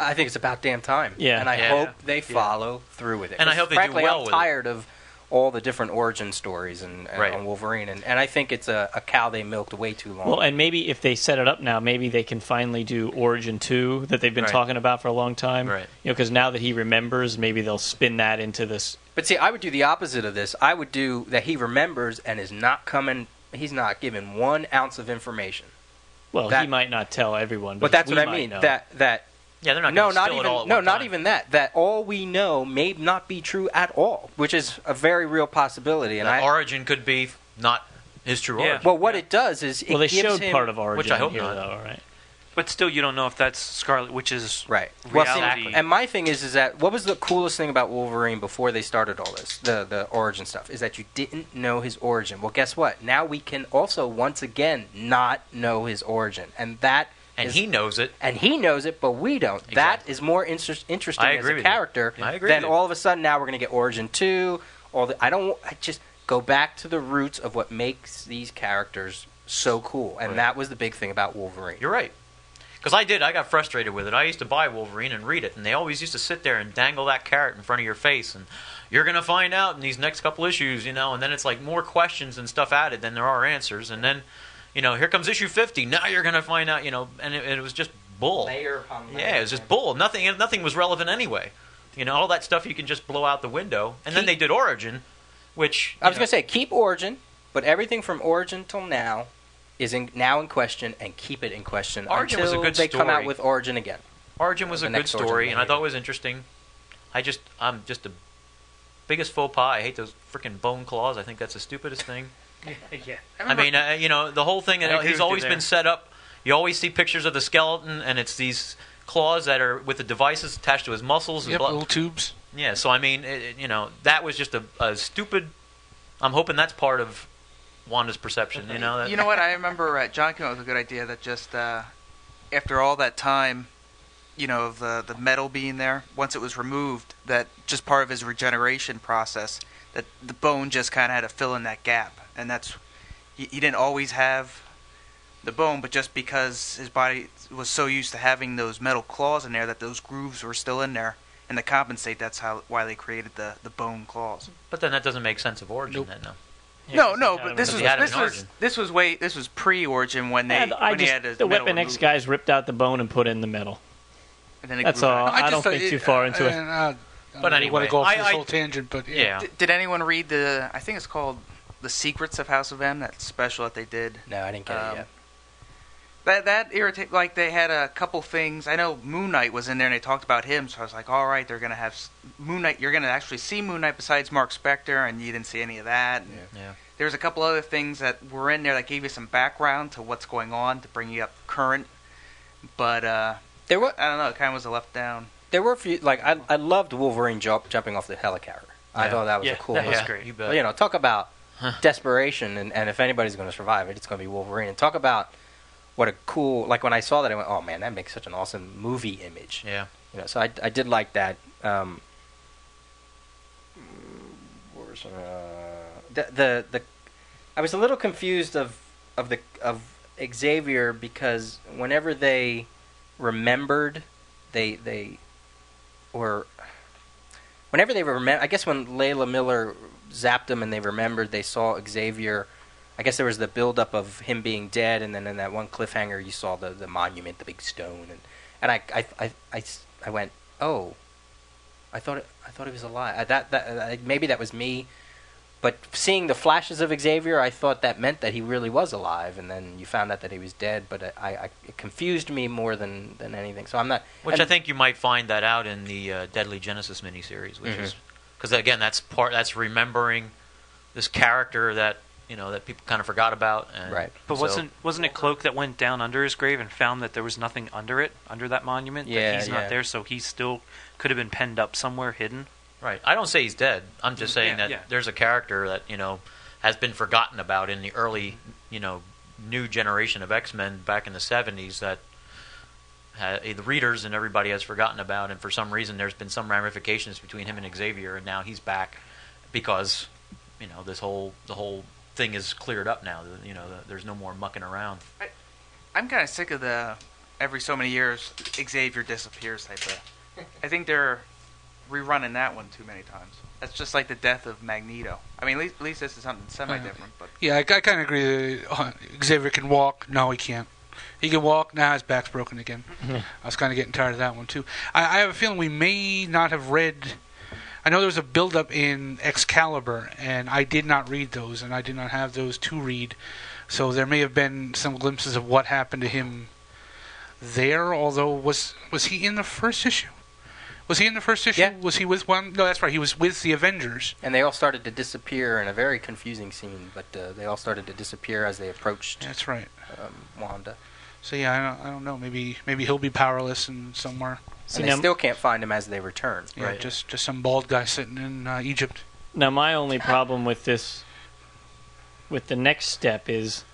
I think it's about damn time. Yeah. And I yeah. hope they follow yeah. through with it. And I hope they do well I'm with it. I'm tired of all the different origin stories and, and right. on Wolverine. And, and I think it's a, a cow they milked way too long. Well, and maybe if they set it up now, maybe they can finally do Origin two that they've been right. talking about for a long time. Right. You know, because now that he remembers, maybe they'll spin that into this. But see, I would do the opposite of this. I would do that he remembers and is not coming. He's not given one ounce of information. Well, that, he might not tell everyone. But, but that's what I mean. Know. That that. Yeah, they're not going to no, steal even, it all at No, one not time. even that. That all we know may not be true at all, which is a very real possibility. And I, origin could be not his true yeah. origin. Well, what yeah. it does is it well, they gives showed him, part of origin, which I hope here, not. Though, right? But still, you don't know if that's Scarlet Witch's right. reality. Well, exactly. And my thing is, is that what was the coolest thing about Wolverine before they started all this, the the origin stuff, is that you didn't know his origin. Well, guess what? Now we can also once again not know his origin, and that. And is, he knows it. And he knows it, but we don't. Exactly. That is more inter- interesting as a character yeah. than all of a sudden now we're going to get Origin two. All the, I don't I just go back to the roots of what makes these characters so cool. And right. that was the big thing about Wolverine. You're right. Because I did. I got frustrated with it. I used to buy Wolverine and read it. And they always used to sit there and dangle that carrot in front of your face. And you're going to find out in these next couple issues, you know. And then it's like more questions and stuff added than there are answers. And then... you know, here comes issue fifty. Now you're going to find out, you know, and it, it was just bull. Layer upon layer. Yeah, it was just bull. Nothing, nothing was relevant anyway. You know, all that stuff you can just blow out the window. And keep, then they did Origin, which... I was going to say, keep Origin, but everything from Origin till now is in, now in question, and keep it in question Origin until was a good they story. come out with Origin again. Origin was a good story, and I thought it was interesting. I just, I'm just the biggest faux pas. I hate those freaking bone claws. I think that's the stupidest thing. Yeah. I, I mean, uh, you know, the whole thing, and he's always been set up. You always see pictures of the skeleton, and it's these claws that are with the devices attached to his muscles. Yep, and little tubes. Yeah, so I mean, it, it, you know, that was just a, a stupid... I'm hoping that's part of Wanda's perception, you know? That, you know what, I remember uh, John came up with a good idea that just uh, after all that time... you know, the the metal being there, once it was removed, that just part of his regeneration process, that the bone just kind of had to fill in that gap. And that's, he, he didn't always have the bone, but just because his body was so used to having those metal claws in there that those grooves were still in there, and to compensate, that's how why they created the, the bone claws. But then that doesn't make sense of Origin, nope. then, no. Yeah, no, no, but this was this was this was way this was pre-Origin when they yeah, when I just, had a the Weapon X guys ripped out the bone and put in the metal. That's all. No, I, I don't think it, too far into uh, it. Uh, uh, I but anyway, want to go off I, this I, whole tangent. But yeah. yeah. D- did anyone read the? I think it's called "The Secrets of House of M." That special that they did. No, I didn't get um, it yet. That that irritate. Like they had a couple things. I know Moon Knight was in there, and they talked about him. So I was like, all right, they're gonna have Moon Knight. You're gonna actually see Moon Knight besides Mark Spector, and you didn't see any of that. And yeah. yeah. There was a couple other things that were in there that gave you some background to what's going on to bring you up current, but. uh... There were, I don't know. It kind of was a left down. There were a few. Like I, I loved Wolverine jump, jumping off the helicarrier. Yeah. I thought that was yeah, a cool. That was yeah. great. You, bet. Well, you know, talk about huh. desperation, and, and if anybody's going to survive it, it's going to be Wolverine. And talk about what a cool. Like when I saw that, I went, "Oh man, that makes such an awesome movie image." Yeah. You know, so I, I did like that. Um, what was, uh, the, the the I was a little confused of of the of Xavier because whenever they. remembered they they or whenever they remember I guess when Layla Miller zapped them and they remembered they saw Xavier, I guess there was the buildup of him being dead, and then in that one cliffhanger you saw the, the monument, the big stone, and and I I, I, I, I went, oh, I thought it, I thought he was alive. I, that that I, maybe that was me, but seeing the flashes of Xavier, I thought that meant that he really was alive, and then you found out that he was dead. But I, I, it confused me more than, than anything. So I'm not. Which I'm, I think you might find that out in the uh, Deadly Genesis miniseries, which mm-hmm. is because again, that's part that's remembering this character that you know that people kind of forgot about. And right. But so, wasn't wasn't it Cloak that went down under his grave and found that there was nothing under it, under that monument? Yeah, that he's yeah. not there, so he still could have been penned up somewhere, hidden. Right. I don't say he's dead. I'm just saying yeah, that yeah. there's a character that, you know, has been forgotten about in the early, you know, new generation of X-Men back in the seventies that uh, the readers and everybody has forgotten about. And for some reason, there's been some ramifications between him and Xavier. And now he's back because, you know, this whole the whole thing is cleared up now. You know, the, there's no more mucking around. I, I'm kind of sick of the every so many years Xavier disappears type of. I think there are. Rerunning that one too many times. That's just like the death of Magneto. I mean, at least, at least this is something semi-different. But yeah, I, I kind of agree. That Xavier can walk. No, he can't. He can walk. Now nah, his back's broken again. Mm-hmm. I was kind of getting tired of that one too. I, I have a feeling we may not have read. I know there was a build-up in Excalibur, and I did not read those, and I did not have those to read. So there may have been some glimpses of what happened to him there. Although was was he in the first issue? Was he in the first issue? Yeah. Was he with one? No, that's right. He was with the Avengers. And they all started to disappear in a very confusing scene, but uh, they all started to disappear as they approached That's right. um, Wanda. So, yeah, I don't, I don't know. Maybe maybe he'll be powerless and somewhere. So and they still can't find him as they return. Yeah, right. just, just some bald guy sitting in uh, Egypt. Now, my only problem with this, with the next step is,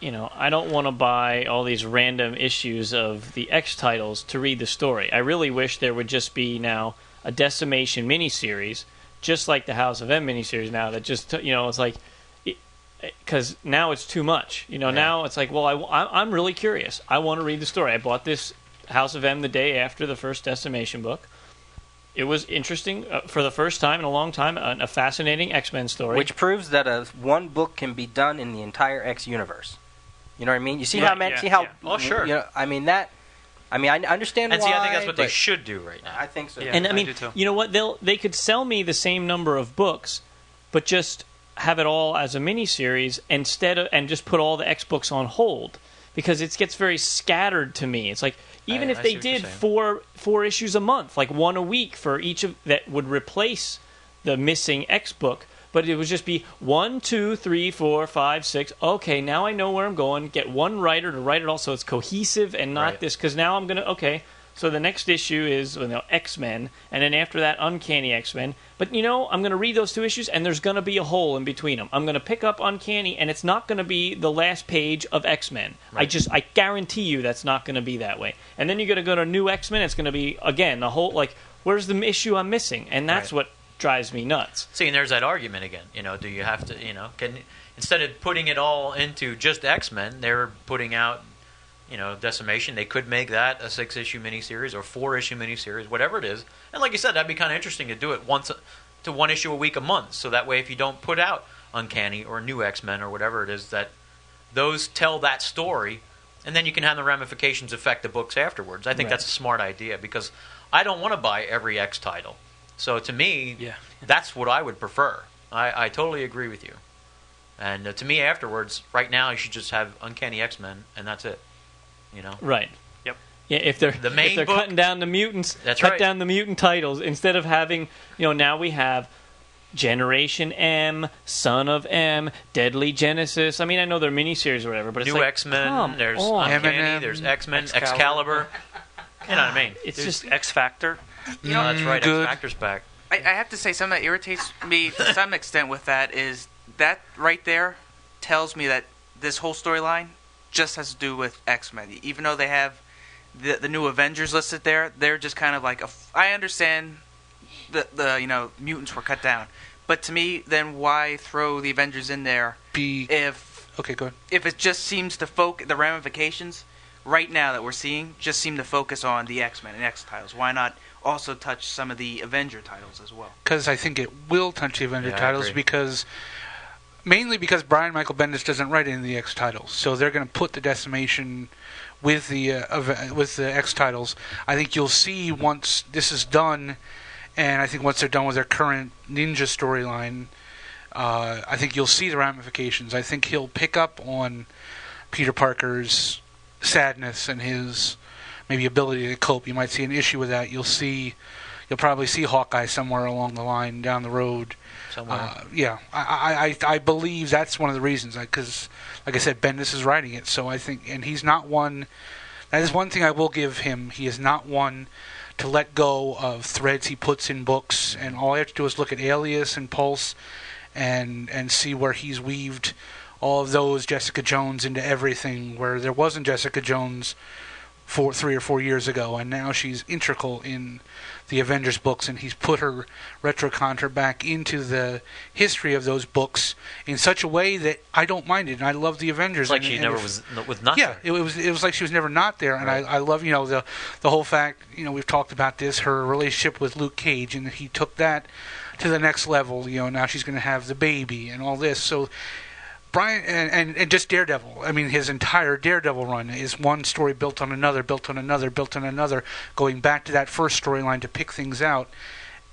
you know, I don't want to buy all these random issues of the X titles to read the story. I really wish there would just be now a Decimation miniseries, just like the House of M miniseries now, that just, you know, it's like, because it, now it's too much. You know, yeah. now it's like, well, I, I'm really curious. I want to read the story. I bought this House of M the day after the first Decimation book. It was interesting uh, for the first time in a long time, a, a fascinating X-Men story. Which proves that a one book can be done in the entire X universe. You know what I mean? You see yeah, how man, yeah, see how yeah. Oh, sure. You know, I mean that. I mean, I understand and why. And see, I think that's what they should do right now. I think so. Yeah, and I mean, I do too. You know what? They'll they could sell me the same number of books, but just have it all as a miniseries instead of, and just put all the X books on hold because it gets very scattered to me. It's like even I, if I they did four four issues a month, like one a week for each of that would replace the missing X book. But it would just be one, two, three, four, five, six. Okay, now I know where I'm going. Get one writer to write it all so it's cohesive and not right. this. Because now I'm going to, okay, so the next issue is you know, X-Men. And then after that, Uncanny X-Men. But, you know, I'm going to read those two issues and there's going to be a hole in between them. I'm going to pick up Uncanny and it's not going to be the last page of X-Men. Right. I just, I guarantee you that's not going to be that way. And then you're going to go to New X-Men. It's going to be, again, the whole, like, where's the issue I'm missing? And that's right. what... drives me nuts. See, and there's that argument again. You know, do you have to, you know, can instead of putting it all into just X-Men, they're putting out, you know, Decimation. They could make that a six-issue miniseries or four-issue miniseries, whatever it is. And like you said, that'd be kind of interesting to do it once, to one issue a week a month. So that way if you don't put out Uncanny or New X-Men or whatever it is, that those tell that story, and then you can have the ramifications affect the books afterwards. I think right. that's a smart idea because I don't want to buy every X title. So to me, yeah. that's what I would prefer. I, I totally agree with you. And uh, to me, afterwards, right now, you should just have Uncanny X-Men, and that's it. You know, right? Yep. Yeah. If they're the main if they're book, cutting down the mutants, that's cut right. down the mutant titles instead of having, you know, now we have Generation M, Son of M, Deadly Genesis. I mean, I know they're miniseries or whatever, but it's new like, X-Men. There's on. Uncanny. M and M, there's X-Men, Excalibur. Excalibur. You know what I mean? It's there's just X Factor. You know, no, that's right. Good. X Factor's back. I, I have to say, something that irritates me to some extent with that is that right there tells me that this whole storyline just has to do with X-Men. Even though they have the the new Avengers listed there, they're just kind of like a, I understand the the you know mutants were cut down, but to me, then why throw the Avengers in there? Be if okay, go ahead. If it just seems to focus the ramifications right now that we're seeing just seem to focus on the X-Men and X titles. Why not also touch some of the Avenger titles as well? Because I think it will touch the Avenger yeah, titles because mainly because Brian Michael Bendis doesn't write any of the X titles, so they're going to put the Decimation with the uh, av- with the X titles. I think you'll see once this is done, and I think once they're done with their current Ninja storyline, uh, I think you'll see the ramifications. I think he'll pick up on Peter Parker's sadness and his maybe ability to cope. You might see an issue with that. You'll see, you'll probably see Hawkeye somewhere along the line down the road. Somewhere, uh, yeah. I, I I believe that's one of the reasons, because like I said, Bendis is writing it, so I think, and he's not one. That is one thing I will give him. He is not one to let go of threads he puts in books, and all I have to do is look at Alias and Pulse, and and see where he's weaved all of those Jessica Jones into everything, where there wasn't Jessica Jones four, three or four years ago, and now she's integral in the Avengers books, and he's put her retro-contra back into the history of those books in such a way that I don't mind it, and I love the Avengers. It's like and, she and never if, was with nothing. Yeah, it was. It was like she was never not there, and right. I, I love you know the the whole fact you know we've talked about this, her relationship with Luke Cage, and he took that to the next level. You know, now she's going to have the baby and all this, so. Brian and, and, and just Daredevil. I mean, his entire Daredevil run is one story built on another, built on another, built on another, going back to that first storyline to pick things out.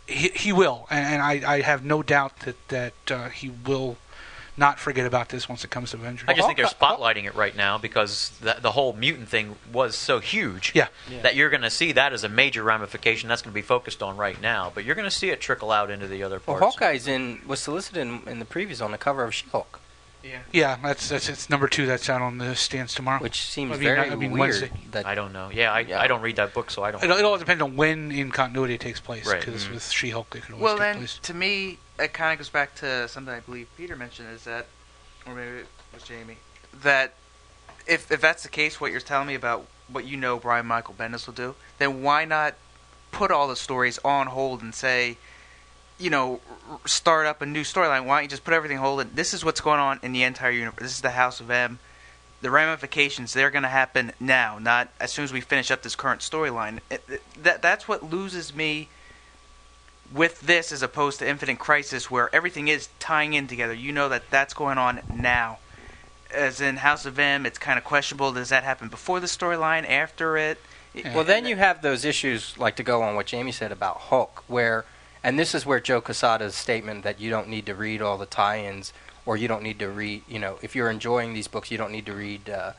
He, he will, and, and I, I have no doubt that, that uh, he will not forget about this once it comes to Avengers. I just think they're spotlighting it right now because the, the whole mutant thing was so huge yeah. Yeah. that you're going to see that as a major ramification that's going to be focused on right now. But you're going to see it trickle out into the other parts. Well, Hawkeye's in was solicited in, in the previews on the cover of She-Hulk. Yeah. yeah, that's that's it's number two that's out on the stands tomorrow. Which seems I mean, very I mean, weird. That I don't know. Yeah I, yeah, I don't read that book, so I don't. It, it all depends on when in continuity it takes place. Because right. mm-hmm. with She-Hulk, it can always well, take then, place. Well, then, to me, it kind of goes back to something I believe Peter mentioned, is that, or maybe it was Jamie, that if if that's the case, what you're telling me about what you know Brian Michael Bendis will do, then why not put all the stories on hold and say, you know, start up a new storyline. Why don't you just put everything hold it? This is what's going on in the entire universe. This is the House of M. The ramifications, they're going to happen now, not as soon as we finish up this current storyline. That That's what loses me with this as opposed to Infinite Crisis, where everything is tying in together. You know that that's going on now. as in House of M, it's kind of questionable. Does that happen before the storyline, after it? Well, and then you have those issues, like to go on what Jamie said about Hulk, where, and this is where Joe Quesada's statement that you don't need to read all the tie-ins, or you don't need to read, you know, if you're enjoying these books, you don't need to read, uh,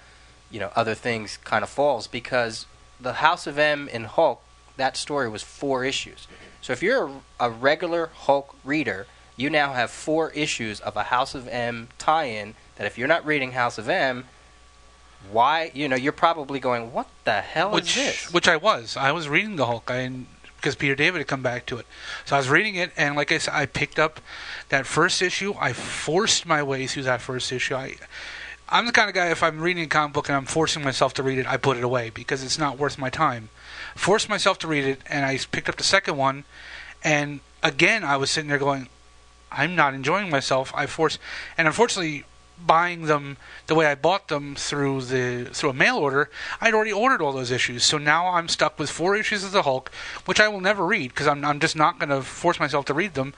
you know, other things kind of falls, because the House of M and Hulk, that story was four issues. So if you're a, a regular Hulk reader, you now have four issues of a House of M tie-in that if you're not reading House of M, why, you know, you're probably going, what the hell which, is this? Which I was. I was reading the Hulk, I, because Peter David had come back to it. So I was reading it, and like I said, I picked up that first issue. I forced my way through that first issue. I, I'm the kind of guy, if I'm reading a comic book and I'm forcing myself to read it, I put it away because it's not worth my time. Forced myself to read it, and I picked up the second one, and again, I was sitting there going, I'm not enjoying myself. I forced, and unfortunately, buying them the way I bought them through the through a mail order, I'd already ordered all those issues. So now I'm stuck with four issues of the Hulk, which I will never read because I'm I'm just not going to force myself to read them.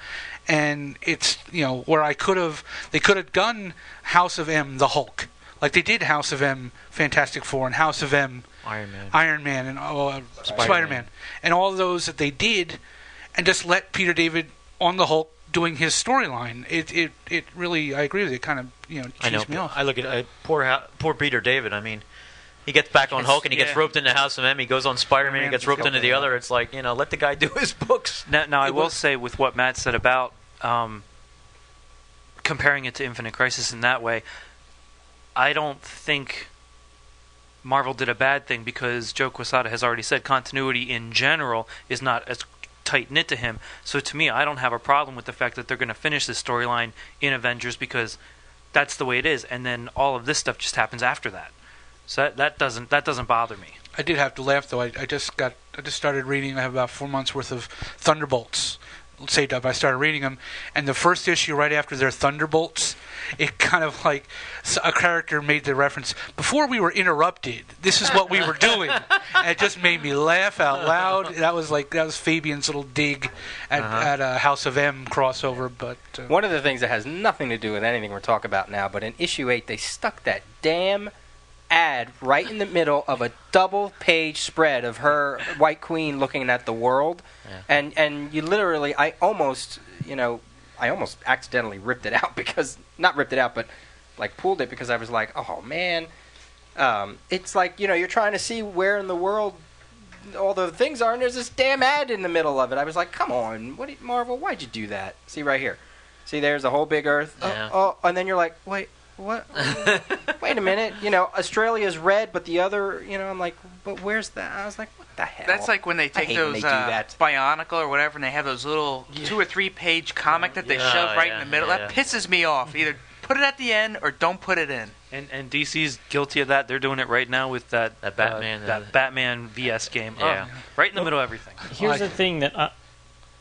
And it's, you know, where I could have they could have done House of M, the Hulk, like they did House of M, Fantastic Four, and House of M, Iron Man, Iron Man, and uh, Spider-Man. Spider-Man, and all those that they did, and just let Peter David on the Hulk doing his storyline. It it it really, I agree with you, it kind of, you know, cheesed I know, me off. I look at I, poor poor Peter David. I mean, he gets back on it's, Hulk and he yeah. gets roped into House of M. He goes on Spider-Man, he gets roped into the other. It's like, you know, let the guy do his books. Now, now I will was, say with what Matt said about um, comparing it to Infinite Crisis in that way, I don't think Marvel did a bad thing because Joe Quesada has already said continuity in general is not as tight-knit to him. So to me, I don't have a problem with the fact that they're going to finish this storyline in Avengers because that's the way it is, and then all of this stuff just happens after that. So that, that doesn't that doesn't bother me. I did have to laugh though. I, I just got I just started reading. I have about four months worth of Thunderbolts saved up. I started reading them, and the first issue right after their Thunderbolts, it kind of like a character made the reference, before we were interrupted, this is what we were doing. And it just made me laugh out loud. That was like that was Fabian's little dig at, uh-huh. at a House of M crossover. But uh, one of the things that has nothing to do with anything we're talking about now, but in issue eight, they stuck that damn ad right in the middle of a double-page spread of her White Queen looking at the world, yeah. and and you literally, I almost, you know, I almost accidentally ripped it out because not ripped it out, but like pulled it because I was like, oh man, um, it's like, you know, you're trying to see where in the world all the things are, and there's this damn ad in the middle of it. I was like, come on, what did, Marvel? Why'd you do that? See right here, see there's a whole big Earth, yeah. oh, oh, and then you're like, wait. What? Wait a minute. You know, Australia's red, but the other, you know, I'm like, but where's that? I was like, what the hell? That's like when they take those when they uh, Bionicle or whatever, and they have those little yeah. two or three page comic that they yeah, shove right yeah, in the middle. Yeah. That pisses me off. Either put it at the end or don't put it in. And and D C's guilty of that. They're doing it right now with that that Batman uh, that uh, Batman V S game. Yeah, oh, right in the well, middle of everything. Here's the thing that I,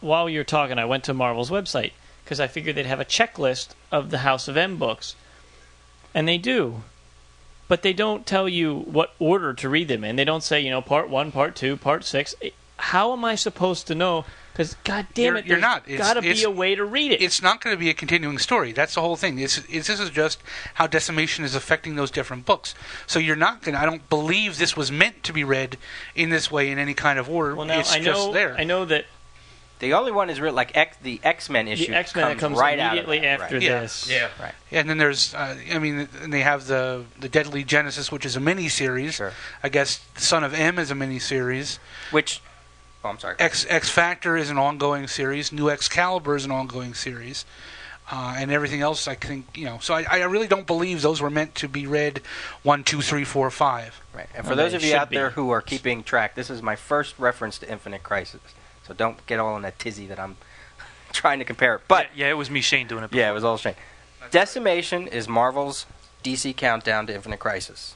while you're talking, I went to Marvel's website because I figured they'd have a checklist of the House of M books. And they do. But they don't tell you what order to read them in. They don't say, you know, part one, part two, part six. How am I supposed to know? Because, God damn it, you're, you're there's got to be a way to read it. It's not going to be a continuing story. That's the whole thing. It's, it's, this is just how Decimation is affecting those different books. So you're not going to... I don't believe this was meant to be read in this way in any kind of order. Well, now, it's I just know, there. I know that... The only one is real, like X, the X-Men issue. The X-Men comes, comes right immediately out that, after right. this. Yeah. yeah, right. And then there's, uh, I mean, and they have the the Deadly Genesis, which is a mini-series. Sure. I guess Son of M is a mini-series. Which, oh, I'm sorry. X X Factor is an ongoing series. New Excalibur is an ongoing series. Uh, and everything else, I think, you know. So I, I really don't believe those were meant to be read one, two, three, four, five. Right. And for well, those of you out be. there who are keeping track, this is my first reference to Infinite Crisis. So don't get all in a tizzy that I'm trying to compare it. But yeah, yeah, it was me, Shane, doing it before. Yeah, it was all Shane. Decimation is Marvel's D C countdown to Infinite Crisis.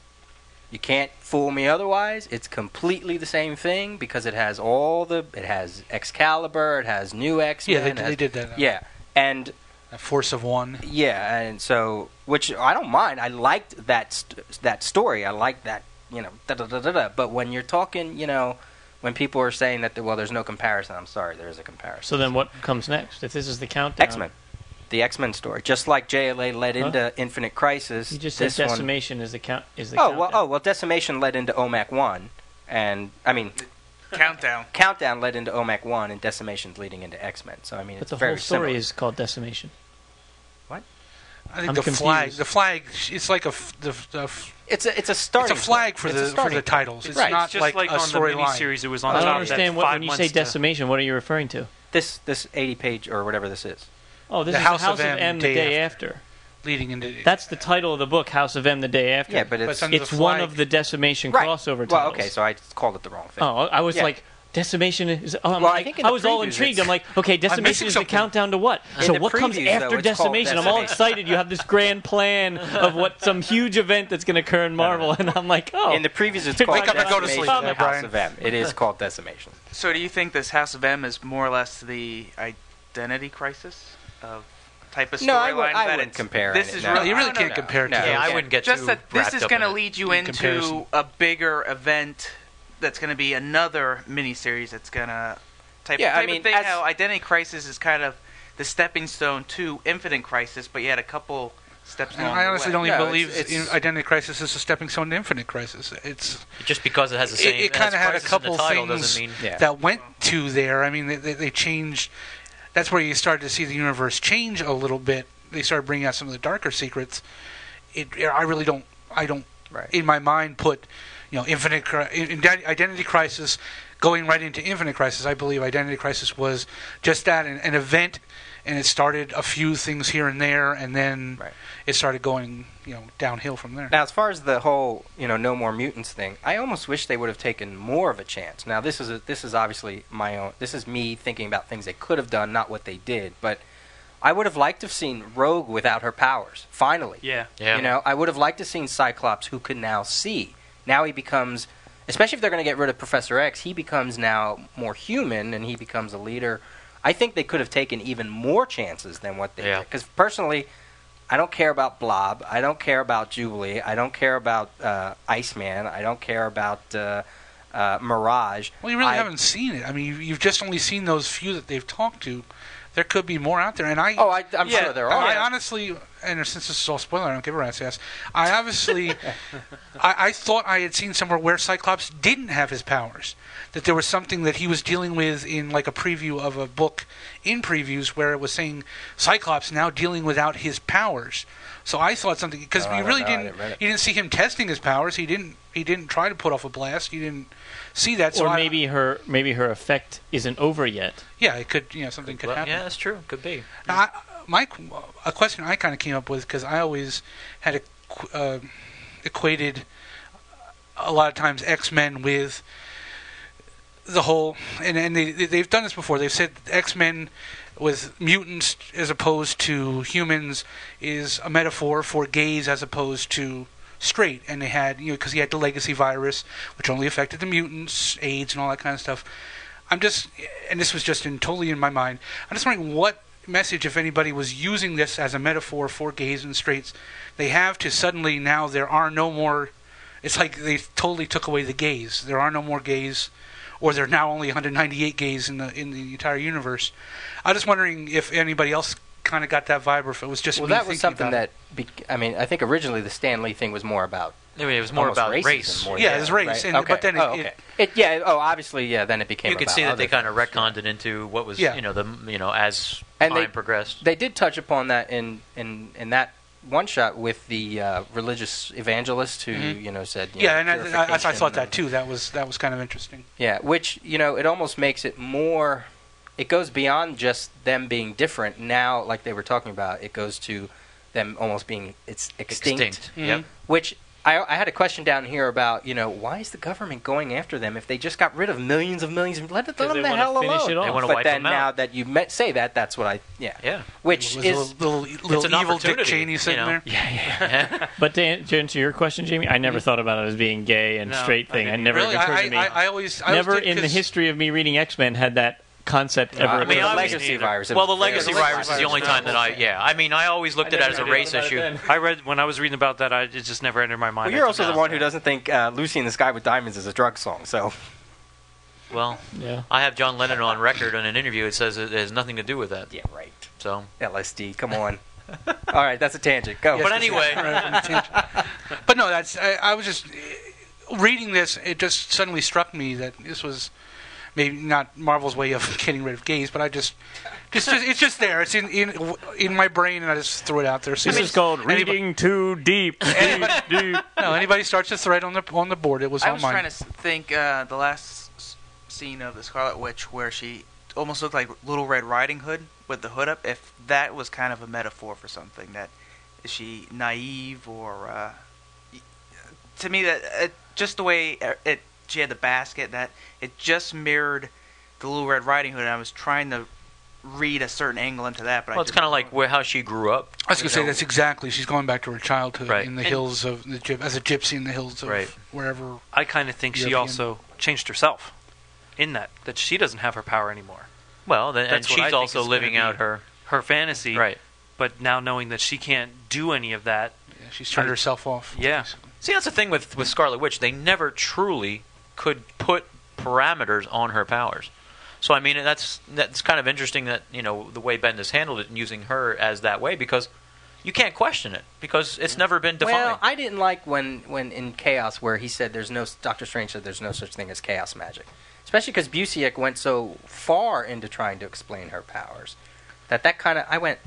You can't fool me otherwise. It's completely the same thing because it has all the... It has Excalibur. It has New X-Men. Yeah, they, has, they did that. Yeah. And... A Force of One. Yeah, and so... Which I don't mind. I liked that st- that story. I liked that, you know, da-da-da-da-da. But when you're talking, you know... When people are saying that, well, there's no comparison, I'm sorry, there is a comparison. So then what comes next? If this is the countdown? X-Men. the X-Men story. Just like J L A led huh? into Infinite Crisis. You just said Decimation one... is the count. Is the oh countdown. well, oh well, Decimation led into O M A C one, and I mean Countdown. Countdown led into O M A C one, and Decimation's leading into X-Men. So I mean, but it's the very whole story similar. is called Decimation. What? I think I'm the confused. flag. The flag. It's like a. The, the, It's a it's a starting. It's a flag for the for the titles. It's right. not it's just like, like a on the miniseries. It was on. I don't top understand what, when you say decimation. What are you referring to? This this eighty page or whatever this is. Oh, this the is House, House of M, M the day after. after. Leading into that's the title of the book, House of M, the day after. Yeah, but it's but it's, it's one of the decimation right. crossover titles. Well, okay, so I called it the wrong thing. Oh, I was yeah. like. Decimation is. Oh, well, like, I, think in I was previews, all intrigued. I'm like, okay, decimation is the countdown to what? In so what previews, comes after though, decimation? decimation? I'm all excited. You have this grand plan of what some huge event that's going to occur in Marvel, and I'm like, oh. In the previews, it's called decimation. Go to sleep, oh, House Brian. of M. It is called decimation. So, do you think this House of M is more or less the identity crisis of type of storyline? No, I, would, I that wouldn't compare. This is no, really, you really no, can't no, compare. No, to yeah, I wouldn't get just that. This is going to lead you into a bigger event. That's going to be another miniseries that's going to type, yeah, type I mean, of thing. How Identity Crisis is kind of the stepping stone to Infinite Crisis, but you had a couple steps along the way. I honestly don't even no, believe it's, it's Identity Crisis is a stepping stone to Infinite Crisis. It's just because it has the same. It, it kind of had a couple things mean, yeah. that went to there. I mean, they, they, they changed. That's where you started to see the universe change a little bit. They started bringing out some of the darker secrets. It. I really don't. I don't. Right. In my mind, put. You know, Infinite Identity Crisis, going right into Infinite Crisis. I believe Identity Crisis was just that, an, an event, and it started a few things here and there, and then right. it started going, you know, downhill from there. Now, as far as the whole, you know, no more mutants thing, I almost wish they would have taken more of a chance. Now, this is a, this is obviously my own. This is me thinking about things they could have done, not what they did, but. I would have liked to have seen Rogue without her powers. Finally, yeah, yeah. You know, I would have liked to have seen Cyclops, who could now see. Now he becomes, especially if they're going to get rid of Professor X, he becomes now more human and he becomes a leader. I think they could have taken even more chances than what they yeah. did. Because personally, I don't care about Blob. I don't care about Jubilee. I don't care about uh, Iceman. I don't care about uh, uh, Mirage. Well, you really I, haven't seen it. I mean, you've just only seen those few that they've talked to. There could be more out there, and I. Oh, I, I'm yeah, sure there are. I honestly, and since this is all spoiler, I don't give a rat's ass. I obviously, I, I thought I had seen somewhere where Cyclops didn't have his powers, that there was something that he was dealing with in like a preview of a book, in previews where it was saying Cyclops now dealing without his powers. So I thought something because no, we really no, didn't. didn't you didn't see him testing his powers. He didn't. He didn't try to put off a blast. You didn't see that. So or maybe I, her maybe her effect isn't over yet. Yeah, it could. You know, something could well, happen. Yeah, that's true. Could be. Now, I, my a question I kind of came up with because I always had a, uh, equated a lot of times X-Men with the whole, and and they they've done this before. They've said X-Men with mutants as opposed to humans is a metaphor for gays as opposed to straight, and they had, you know, because he had the legacy virus, which only affected the mutants, AIDS, and all that kind of stuff. I'm just, and this was just in, totally in my mind, I'm just wondering what message, if anybody, was using this as a metaphor for gays and straights. They have to suddenly now there are no more, it's like they totally took away the gays. There are no more gays, or there are now only one hundred ninety-eight gays in the in the entire universe. I'm just wondering if anybody else kind of got that vibe, or if it was just well, me that was something that be, I mean, I think originally the Stan Lee thing was more about. I mean, it was more about race. More yeah, it was race, right? and, okay. but then it, oh, okay. it, it yeah, oh, obviously, yeah. Then it became. You could about see that they kind of retconned it into what was, yeah. you know, the you know as and time they, progressed. They did touch upon that in in, in that one shot with the uh, religious evangelist who mm-hmm. you know said. You yeah, know, and I, I, I thought that too. That was that was kind of interesting. Yeah, which you know it almost makes it more. It goes beyond just them being different. Now, like they were talking about, it goes to them almost being it's extinct. extinct. Mm-hmm. Yep. Which I, I had a question down here about, you know, why is the government going after them if they just got rid of millions of millions? Of, let let them the hell alone. They want to wipe them out. But then now that you met, say that, that's what I yeah yeah. Which is a little, little, little evil Dick Cheney sitting you know? there. Yeah, yeah. yeah. But to answer your question, Jamie, I never thought about it as being gay and no, straight thing. I, mean, I never really, occurred to me. I, I, I always I never always did, in the history of me reading X-Men had that. Concept no, ever. I mean, the legacy virus. Well, the legacy virus is the only time that I. Yeah, I mean, I always looked I at it as a race issue. I read when I was reading about that. I, it just never entered my mind. Well, you're also the one who doesn't think uh, "Lucy in the Sky with Diamonds" is a drug song, so. Well, yeah. I have John Lennon on record in an interview. It says it has nothing to do with that. Yeah, right. So L S D, come on. All right, that's a tangent. Go. Yes, but anyway. But no, that's. I, I was just reading this. It just suddenly struck me that this was maybe not Marvel's way of getting rid of gays, but I just, just, just it's just there. It's in, in in my brain, and I just threw it out there. So this is called anybody, reading too deep. Anybody, deep. No, anybody starts a thread on the on the board. It was. I on was mine. trying to think uh, the last scene of the Scarlet Witch where she almost looked like Little Red Riding Hood with the hood up, if that was kind of a metaphor for something. That is she naive or uh, to me that uh, just the way it she had the basket, that it just mirrored the Little Red Riding Hood, and I was trying to read a certain angle into that, but well, I it's kind of like where how she grew up. I was going to say that's exactly she's going back to her childhood right. in the and hills of the as a gypsy in the hills of right. wherever. I kind of think she also in. changed herself in that that she doesn't have her power anymore. Well, then, and she's also living out her her fantasy, right? But now knowing that she can't do any of that, yeah, she's turned herself off. Yeah. See, that's the thing with with Scarlet Witch. They never truly could put parameters on her powers. So I mean, that's that's kind of interesting that you know the way Bendis handled it and using her as that way, because you can't question it because it's never been defined. Well, I didn't like when when in Chaos where he said there's no Doctor Strange said there's no such thing as chaos magic. Especially because Busiek went so far into trying to explain her powers, that that kind of I went.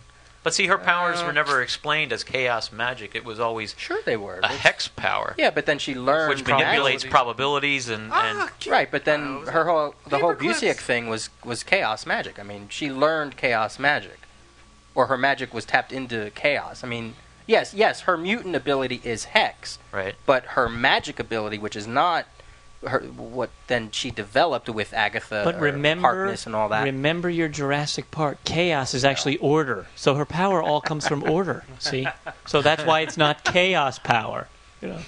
But see, her powers uh, were never explained as chaos magic. It was always sure they were a hex power. Yeah, but then she learned which manipulates probabilities and, ah, and right. But then uh, her whole the whole Busiek thing was was chaos magic. I mean, she learned chaos magic, or her magic was tapped into chaos. I mean, yes, yes, her mutant ability is hex, right? But her magic ability, which is not. Her, what then she developed with Agatha but remember, Harkness and all that. Remember your Jurassic Park. Chaos is actually order. So her power all comes from order, see? So that's why it's not chaos power. You know.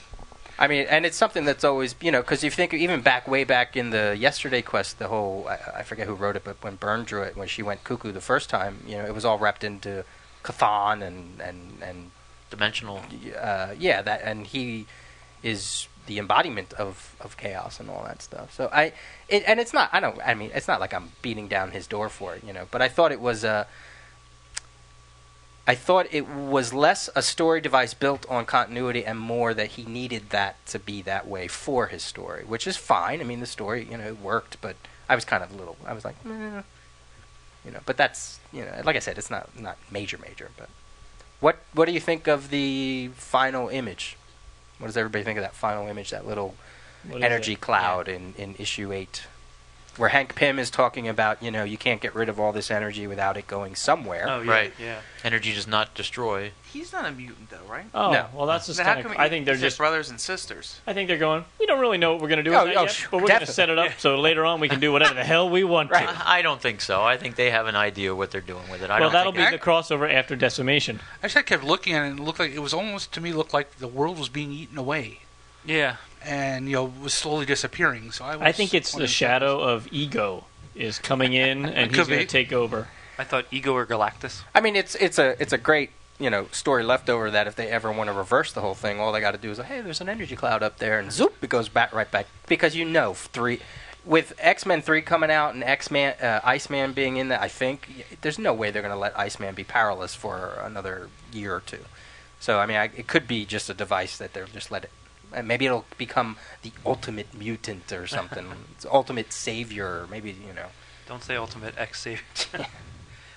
I mean, and it's something that's always, you know, because you think even back way back in the Yesterday Quest, the whole, I, I forget who wrote it, but when Byrne drew it, when she went cuckoo the first time, you know, it was all wrapped into Cthon and... and, and dimensional. Uh, yeah, that, and he is... the embodiment of, of chaos and all that stuff. So I, it, and it's not, I don't, I mean, it's not like I'm beating down his door for it, you know, but I thought it was a, I thought it was less a story device built on continuity and more that he needed that to be that way for his story, which is fine. I mean, the story, you know, worked, but I was kind of little, I was like, eh. You know, but that's, you know, like I said, it's not, not major, major, but what, what do you think of the final image? What does everybody think of that final image, that little energy cloud yeah. in, in issue eight, where Hank Pym is talking about, you know, you can't get rid of all this energy without it going somewhere. Oh, yeah. Right. Yeah. Energy does not destroy. He's not a mutant, though, right? Oh, no. Well, that's just kind of... I think they're just... brothers and sisters. I think they're going, we don't really know what we're going to do oh, with that oh, yet, sure, but we're going to set it up yeah. so later on we can do whatever the hell we want right. to. I don't think so. I think they have an idea what they're doing with it. I well, don't that'll think be I... the crossover after Decimation. Actually, I kept looking at it and it looked like... It was almost, to me, looked like the world was being eaten away. Yeah. And, you know, was slowly disappearing. So I, was I think it's the shadow of Ego is coming in and he's going to take over. I thought Ego or Galactus. I mean, it's it's a it's a great, you know, story left over that if they ever want to reverse the whole thing, all they got to do is, hey, there's an energy cloud up there, and zoop, it goes back right back. Because, you know, three with X-Men three coming out and X-Man, uh, Iceman being in there, I think, there's no way they're going to let Iceman be powerless for another year or two. So, I mean, I, it could be just a device that they'll just let it. And maybe it'll become the ultimate mutant or something. It's ultimate savior. Maybe, you know. Don't say ultimate X-savior.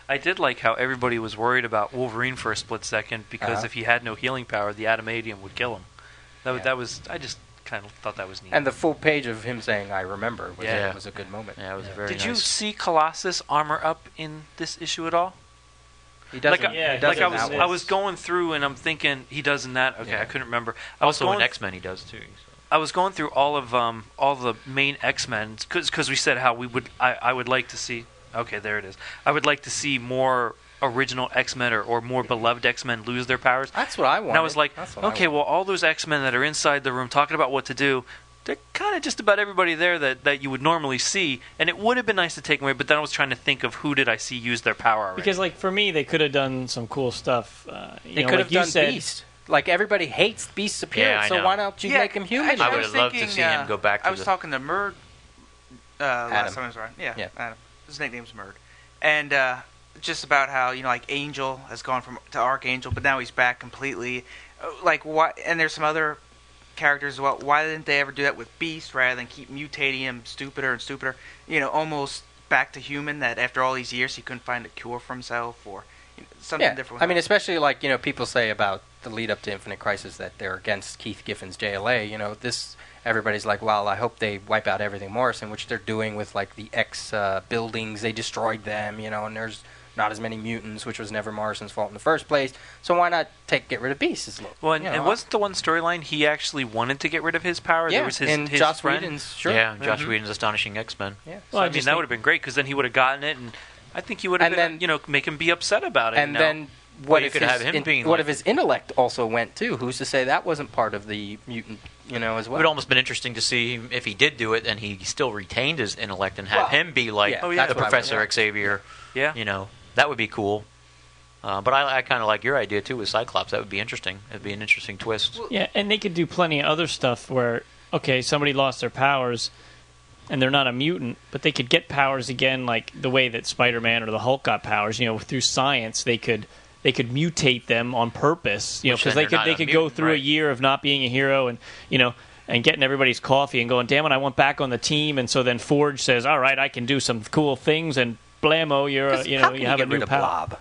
I did like how everybody was worried about Wolverine for a split second because uh-huh. if he had no healing power, the adamantium would kill him. That, yeah. that was... I just kind of thought that was neat. And the full page of him saying, I remember, was, yeah. a, was a good moment. Yeah, it was yeah. very did nice. Did you see Colossus armor up in this issue at all? He doesn't. Like, yeah, he doesn't. Like I was, I was going through, and I'm thinking he does in that. Okay, yeah. I couldn't remember. I also, was going, in X-Men, he does too. So. I was going through all of um, all the main X-Men because we said how we would. I, I would like to see. Okay, there it is. I would like to see more original X-Men or, or more beloved X-Men lose their powers. That's what I want. And I was like, okay, well, all those X-Men that are inside the room talking about what to do. They're kind of just about everybody there that, that you would normally see, and it would have been nice to take away, but then I was trying to think of who did I see use their power already. Because, like, for me, they could have done some cool stuff. Uh, you they know, could like have done said, Beast. Like, everybody hates Beast's appearance, yeah, so why don't you yeah, make him human? I, I would have loved to see uh, him go back to I was the... talking to Murd Uh, last time I was right. Yeah, yeah. Adam. His nickname's Murd. And uh, just about how, you know, like Angel has gone from to Archangel, but now he's back completely. Like, why? And there's some other characters as well. Why didn't they ever do that with Beast rather than keep mutating him stupider and stupider? You know, almost back to human, that after all these years he couldn't find a cure for himself or you know, something yeah. different. I mean, especially like, you know, people say about the lead up to Infinite Crisis that they're against Keith Giffen's J L A. You know, this... Everybody's like, well, I hope they wipe out everything Morrison, which they're doing with, like, the X uh, buildings. They destroyed them, you know, and there's not as many mutants, which was never Morrison's fault in the first place. So why not take get rid of Beast? Well, and, you know, and wasn't the one storyline he actually wanted to get rid of his power? Yeah, there was his, and his Joss friend. Whedon's, sure. Yeah, mm-hmm. Joss Whedon's Astonishing X-Men. Yeah. Well, so, I, I mean, that would have been great, because then he would have gotten it, and I think he would have, you know, make him be upset about it. And you know? then... What, well, if, his have him in, being what like, if his intellect also went, too? Who's to say that wasn't part of the mutant, you know, as well? It would almost been interesting to see him, if he did do it and he still retained his intellect and have well, him be like yeah, oh, yeah, the Professor Xavier. Yeah. You know, that would be cool. Uh, but I, I kind of like your idea, too, with Cyclops. That would be interesting. It would be an interesting twist. Yeah, and they could do plenty of other stuff where, okay, somebody lost their powers and they're not a mutant, but they could get powers again, like the way that Spider-Man or the Hulk got powers. You know, through science, they could... They could mutate them on purpose, you know, because they could they could mutant, go through right. a year of not being a hero and, you know, and getting everybody's coffee and going, damn it, I want back on the team. And so then Forge says, all right, I can do some cool things. And blammo, you're, a, you know, you have you a new power. Blob?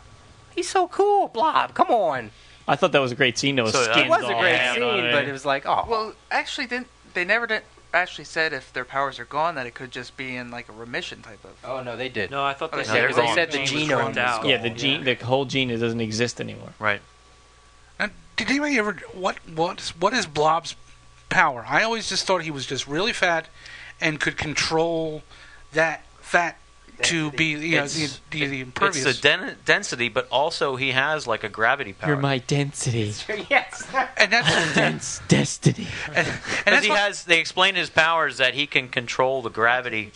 He's so cool, Blob. Come on. I thought that was a great scene. Though, so, it was a great scene, on, but it was like, oh. Well, actually, didn't, they never did. Actually said if their powers are gone that it could just be in like a remission type of. Oh no, they did. No, I thought they, oh, said, no, they said the genome. Out. Yeah, the gene, yeah. the whole gene doesn't exist anymore. Right. Now, did anybody ever what what what is Blob's power? I always just thought he was just really fat, and could control that fat to be you know the, the, the impervious. It's the den- density, but also he has like a gravity power. You're my density. Yes, and that's dense destiny. And, and that's he has. They explain his powers that he can control the gravity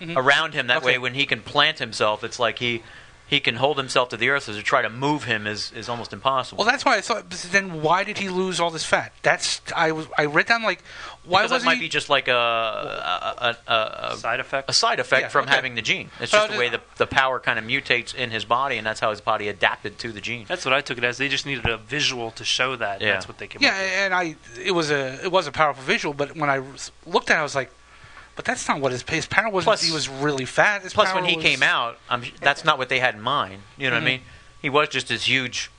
mm-hmm. around him. That okay. way, when he can plant himself, it's like he he can hold himself to the earth. So to try to move him is, is almost impossible. Well, that's why I thought. Then why did he lose all this fat? That's I was I read down like. Why because it might he... be just like a, a, a, a, a side effect, a side effect yeah, from okay. having the gene. It's just the way the, the power kind of mutates in his body, and that's how his body adapted to the gene. That's what I took it as. They just needed a visual to show that. Yeah. That's what they came yeah, up with. Yeah, and I it was a it was a powerful visual, but when I looked at it, I was like, but that's not what his, his power was. Plus, he was really fat. His plus, when he was... came out, I'm, that's not what they had in mind. You know mm-hmm. what I mean? He was just this huge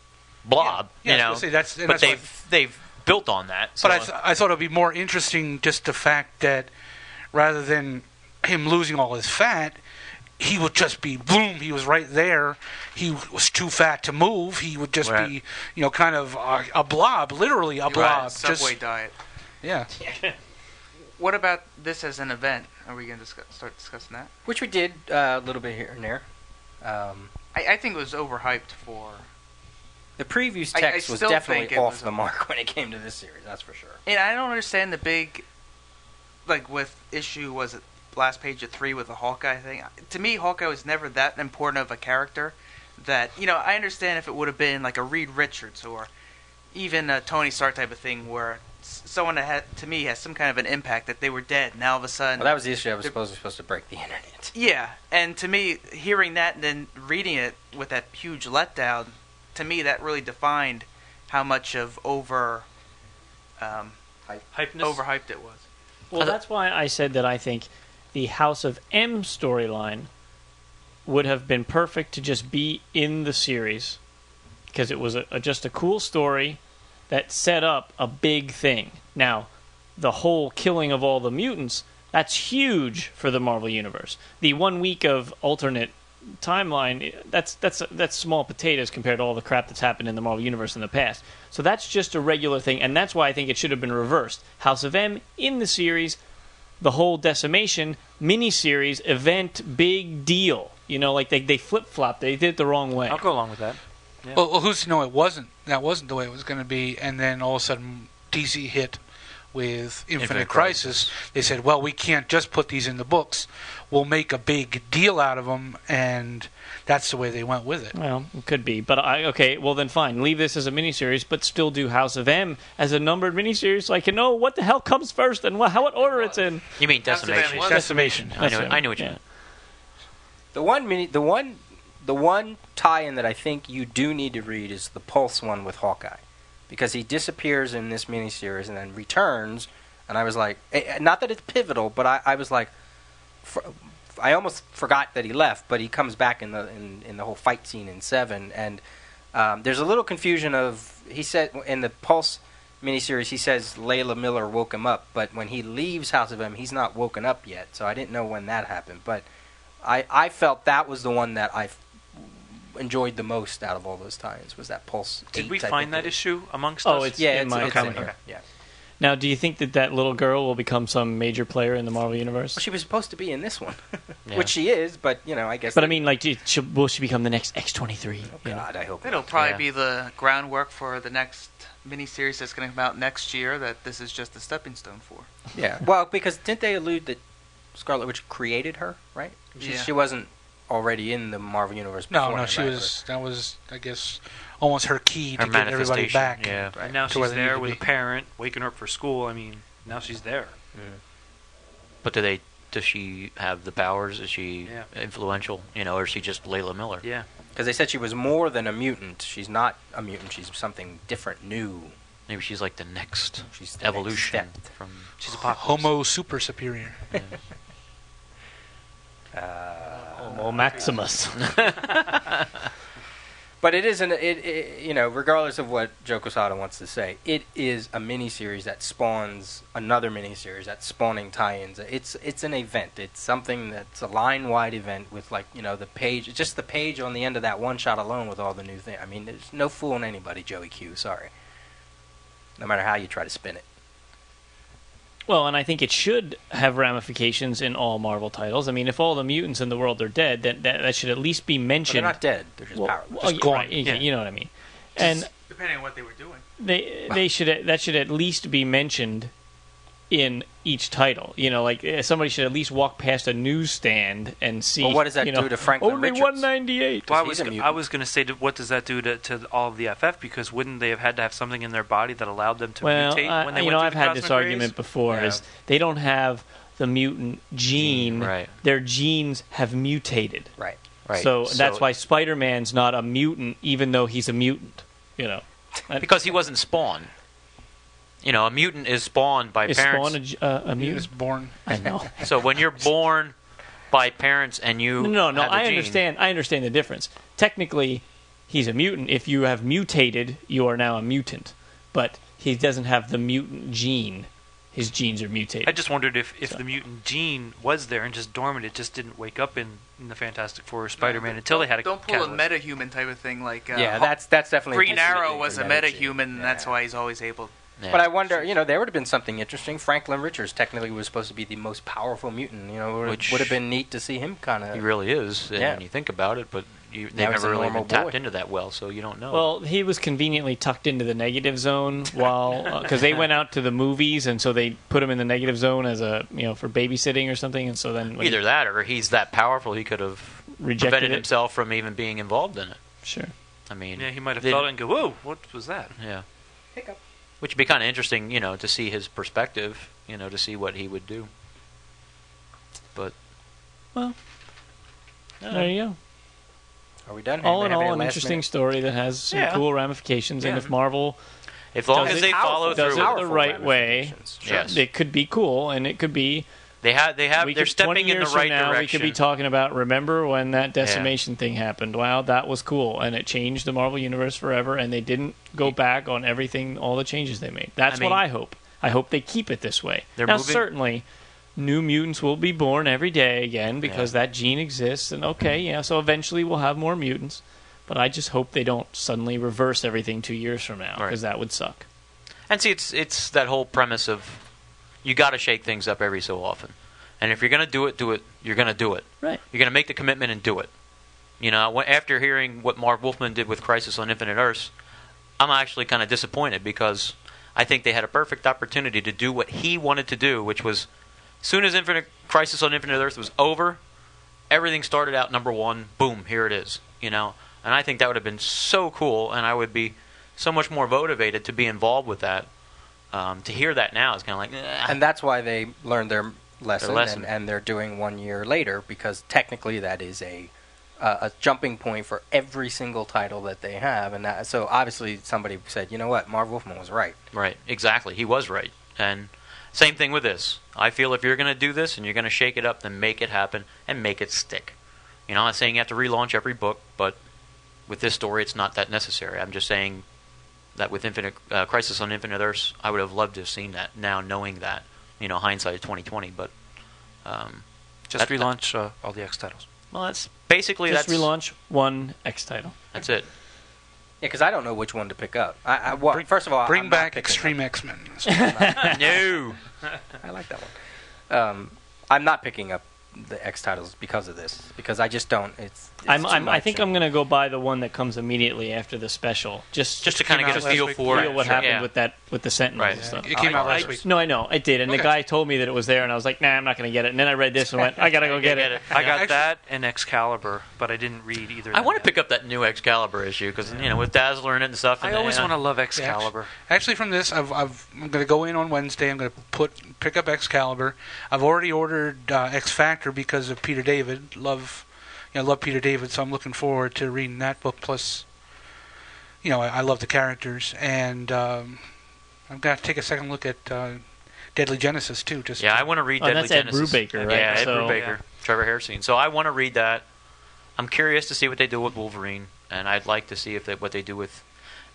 blob. Yeah, yeah, you know, so see, that's, but that's they've what... they've. built on that. So. But I, th- I thought it would be more interesting just the fact that rather than him losing all his fat, he would just be, boom, he was right there. He was too fat to move. He would just right. be, you know, kind of a, a blob, literally a blob. Right. Subway just, diet. Yeah. What about this as an event? Are we going to discuss, start discussing that? Which we did uh, a little bit here and there. Um, I, I think it was overhyped for... The preview's text I, I was definitely off was the mark when it came to this series, that's for sure. And I don't understand the big, like, with issue, was it last page of three with the Hawkeye thing? To me, Hawkeye was never that important of a character that, you know, I understand if it would have been like a Reed Richards or even a Tony Stark type of thing where someone that, had, to me, has some kind of an impact that they were dead. Now, all of a sudden... Well, that was the issue I was supposed, supposed to break the internet. Yeah, and to me, hearing that and then reading it with that huge letdown... To me, that really defined how much of over um, hypeness? overhyped it was. Well, that's why I said that I think the House of M storyline would have been perfect to just be in the series because it was a, a, just a cool story that set up a big thing. Now, the whole killing of all the mutants, that's huge for the Marvel Universe. The one week of alternate timeline, that's that's that's small potatoes compared to all the crap that's happened in the Marvel Universe in the past. So that's just a regular thing, and that's why I think it should have been reversed. House of M in the series, the whole Decimation miniseries event, big deal. You know, like they, they flip-flopped. They did it the wrong way. I'll go along with that. Yeah. Well, well, who's to know it wasn't? That wasn't the way it was going to be, and then all of a sudden D C hit with Infinite, Infinite Crisis, Crisis, they said, well, we can't just put these in the books. We'll make a big deal out of them, and that's the way they went with it. Well, it could be. But, I okay, well, then fine. Leave this as a miniseries, but still do House of M as a numbered miniseries so I can know what the hell comes first and what, how what order it's in. You mean Decimation. Decimation. I know, I know what you yeah. mean. The one mini, the one... The one tie-in that I think you do need to read is the Pulse one with Hawkeye, because he disappears in this miniseries and then returns, and I was like, not that it's pivotal, but I, I was like, for, I almost forgot that he left, but he comes back in the in, in the whole fight scene in seven, and um, there's a little confusion of, he said, in the Pulse miniseries, he says Layla Miller woke him up, but when he leaves House of M, he's not woken up yet, so I didn't know when that happened, but I, I felt that was the one that I enjoyed the most out of all those tie-ins was that Pulse. Did we find that issue amongst us? Oh, it's yeah, in my calendar. Yeah. Now, do you think that that little girl will become some major player in the Marvel Universe? Well, she was supposed to be in this one, yeah. which she is, but, you know, I guess... But, I mean, like, do you, she, will she become the next X twenty-three? Oh, God, know? I hope It'll not. probably yeah. be the groundwork for the next miniseries that's going to come out next year that this is just a stepping stone for. Yeah, well, because didn't they allude that Scarlet Witch created her, right? She, yeah. she wasn't... already in the Marvel Universe. No, no, she right? was. That was, I guess, almost her key her to get everybody back. Yeah, right. And now she's there with a parent, waking her up for school. I mean, now she's there. Yeah. But do they? Does she have the powers? Is she yeah. influential? You know, or is she just Layla Miller? Yeah, because they said she was more than a mutant. She's not a mutant. She's something different, new. Maybe she's like the next she's the evolution next from. She's apocalypse. Homo super superior. Yeah. Uh, Homo Maximus. But it isn't, it, it, you know, regardless of what Joe Quesada wants to say, it is a miniseries that spawns another miniseries that's spawning tie-ins. It's it's an event. It's something that's a line-wide event with, like, you know, the page, just the page on the end of that one shot alone with all the new things. I mean, there's no fooling anybody, Joey Q, sorry. No matter how you try to spin it. Well, and I think it should have ramifications in all Marvel titles. I mean, if all the mutants in the world are dead, then that, that should at least be mentioned. But they're not dead; they're just well, powerless. Well, just gone. Right, yeah. You know what I mean? And just depending on what they were doing, they they should that should at least be mentioned in each title. You know, like somebody should at least walk past a newsstand and see. Well, what does that you know, do to Franklin only Richards? Only one ninety-eight. Well, I was I was going to say, what does that do to, to all of the F F? Because wouldn't they have had to have something in their body that allowed them to well, mutate uh, when they you went know, I've the had this rays? argument before: yeah. is they don't have the mutant gene. Right. Their genes have mutated. Right. Right. So, so that's why Spider-Man's not a mutant, even though he's a mutant. You know, because he wasn't spawned. You know, a mutant is spawned by is parents. Spawn a, uh, a mutant is born. I know. So when you're born by parents and you no no, no have I understand gene. I understand the difference. Technically, he's a mutant. If you have mutated, you are now a mutant. But he doesn't have the mutant gene. His genes are mutated. I just wondered if, if so. the mutant gene was there and just dormant. It just didn't wake up in, in the Fantastic Four or Spider-Man no, until they had a Don't pull catalyst. a metahuman type of thing like uh, yeah, that's that's definitely Green Arrow was a metahuman. Yeah. And that's why he's always able. Yeah. But I wonder, you know, there would have been something interesting. Franklin Richards technically was supposed to be the most powerful mutant. You know, it would have been neat to see him kind of. He really is, yeah. when you think about it. But you, they never really been tapped into that well, so you don't know. Well, he was conveniently tucked into the negative zone while because uh, they went out to the movies, and so they put him in the negative zone as a you know for babysitting or something. And so then either he, that or he's that powerful, he could have prevented it. himself from even being involved in it. Sure, I mean, yeah, he might have felt it and go, "Whoa, what was that?" Yeah, hiccup. Which would be kind of interesting, you know, to see his perspective, you know, to see what he would do. But, well, uh, there you go. Are we done? All in all, an interesting minute? story that has some yeah. cool ramifications, yeah. and if Marvel, if long as it, they follow through does it the right way, sure. yes. it could be cool, and it could be. They have, they have, they're stepping in the right now, direction. We could be talking about, remember when that decimation yeah. thing happened? Wow, that was cool, and it changed the Marvel Universe forever, and they didn't go back on everything, all the changes they made. That's I mean, what I hope. I hope they keep it this way. Now, moving. certainly, new mutants will be born every day again because yeah. that gene exists, and okay, yeah, so eventually we'll have more mutants, but I just hope they don't suddenly reverse everything two years from now because right. that would suck. And see, it's it's that whole premise of... You got to shake things up every so often. And if you're going to do it, do it. You're going to do it. Right. You're going to make the commitment and do it. You know, after hearing what Marv Wolfman did with Crisis on Infinite Earths, I'm actually kind of disappointed because I think they had a perfect opportunity to do what he wanted to do, which was, as soon as Infinite Crisis on Infinite Earth was over, everything started out number one, boom, here it is, you know. And I think that would have been so cool, and I would be so much more motivated to be involved with that. Um, to hear that now is kind of like, eh. And that's why they learned their lesson, their lesson. And, and they're doing one year later, because technically that is a uh, a jumping point for every single title that they have. And that, so obviously somebody said, you know what, Marv Wolfman was right. Right, exactly. He was right. And same thing with this. I feel if you're going to do this and you're going to shake it up, then make it happen and make it stick. You know, I'm not saying you have to relaunch every book, but with this story, it's not that necessary. I'm just saying that with Infinite uh, Crisis on Infinite Earths, I would have loved to have seen that. Now knowing that, you know, hindsight is twenty twenty, but um, just that, relaunch that, uh, all the X titles. Well, that's basically just that's relaunch one X title. That's it. Yeah, because I don't know which one to pick up. I, I well, bring, first of all, bring I'm back Extreme X-Men. No, I like that one. Um, I'm not picking up the X titles because of this, because I just don't. It's. it's I'm. I'm I think I'm going to go buy the one that comes immediately after the special, just just to kind of get a feel for it. What sure, happened yeah. with that with the Sentinels right. and yeah. stuff. It came I, out last I, week. No, I know it did, and okay. the guy told me that it was there, and I was like, nah, I'm not going to get it. And then I read this and went, I got to go get, get it. it. I got Actually, that and Excalibur, but I didn't read either. I want to pick up that new Excalibur issue because yeah. you know with Dazzler in it and stuff. And I always want to love Excalibur. Yeah, actually, from this, I've, I've, I'm going to go in on Wednesday. I'm going to put pick up Excalibur. I've already ordered uh, X Factor. Because of Peter David, love, you know, love Peter David. So I'm looking forward to reading that book. Plus, you know, I, I love the characters, and um, I'm gonna take a second look at uh, Deadly Genesis too. Just yeah, to I want to read oh, Deadly that's Genesis. Ed Brubaker, right? Yeah, so, Ed Brubaker, yeah. Trevor Hairsteen. So I want to read that. I'm curious to see what they do with Wolverine, and I'd like to see if they, what they do with.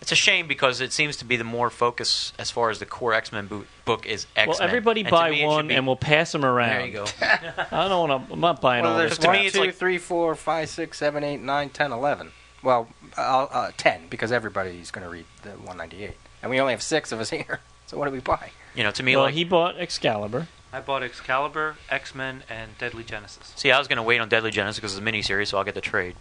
It's a shame because it seems to be the more focus as far as the core X-Men bo- book is X-Men. Well, everybody and buy me, one be... and we'll pass them around. There you go. I don't want to. I'm not buying well, all this. Well, there's one, me, two, like... three, four, five, six, seven, eight, nine, ten, eleven. Well, uh, uh, ten because everybody's going to read the one ninety-eight, and we only have six of us here. So what do we buy? You know, to me, well, like, he bought Excalibur. I bought Excalibur, X-Men, and Deadly Genesis. See, I was going to wait on Deadly Genesis because it's a miniseries, so I'll get the trade.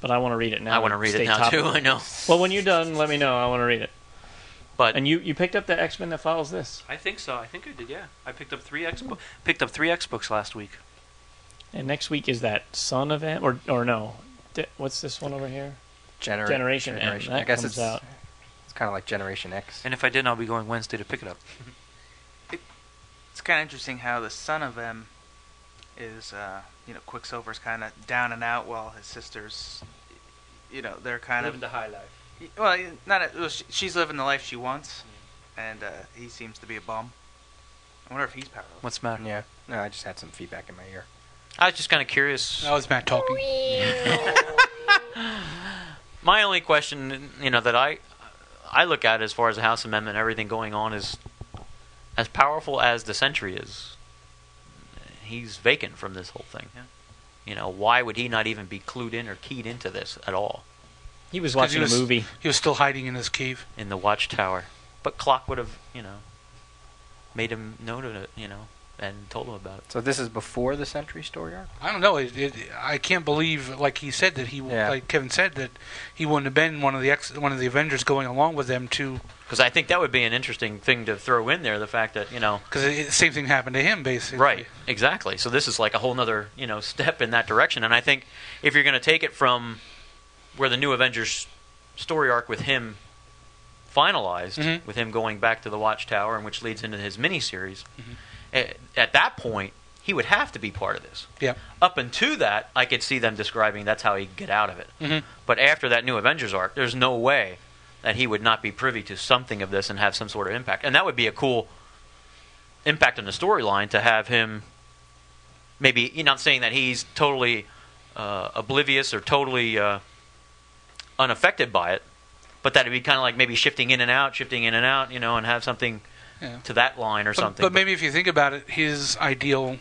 But I want to read it now. I want to read it now, too, I know. Well, when you're done, let me know. I want to read it. But And you, you picked up the X-Men that follows this. I think so. I think I did, yeah. I picked up three X bo- picked up three X books last week. And next week is that Son of M? Or, or no. De- what's this one over here? Genera- Generation Generation. M. I guess it's, out. It's kind of like Generation X. And if I didn't, I'll be going Wednesday to pick it up. it, it's kind of interesting how the Son of M is... Uh, you know, Quicksilver's kind of down and out while his sister's, you know, they're kind living of... Living the high life. Well, not a, well, she, she's living the life she wants, yeah. and uh, he seems to be a bum. I wonder if he's powerless. What's the matter? Yeah. No, I just had some feedback in my ear. I was just kind of curious. That was Matt talking. My only question, you know, that I I look at as far as the House Amendment and everything going on is as powerful as the Sentry is. He's vacant from this whole thing. Yeah. You know, why would he not even be clued in or keyed into this at all? He was watching he was, a movie. He was still hiding in his cave. In the watchtower. But Clock would have, you know, made him know to, you know, and told him about it. So this is before the Sentry story arc? I don't know. It, it, I can't believe, like he said, that he, yeah. like Kevin said, that he wouldn't have been one of the ex, one of the Avengers going along with them to... Because I think that would be an interesting thing to throw in there, the fact that, you know... Because the same thing happened to him, basically. Right, exactly. So this is like a whole other, you know, step in that direction. And I think if you're going to take it from where the New Avengers story arc with him finalized, mm-hmm. with him going back to the Watchtower, and which leads into his miniseries, mm-hmm. at, at that point, he would have to be part of this. Yeah. Up until that, I could see them describing that's how he'd get out of it. Mm-hmm. But after that New Avengers arc, there's no way... that he would not be privy to something of this and have some sort of impact. And that would be a cool impact on the storyline to have him maybe, you know, I'm saying that he's totally uh, oblivious or totally uh, unaffected by it, but that would be kind of like maybe shifting in and out, shifting in and out, you know, and have something yeah. to that line or but, something. But, but maybe if you think about it, his ideal,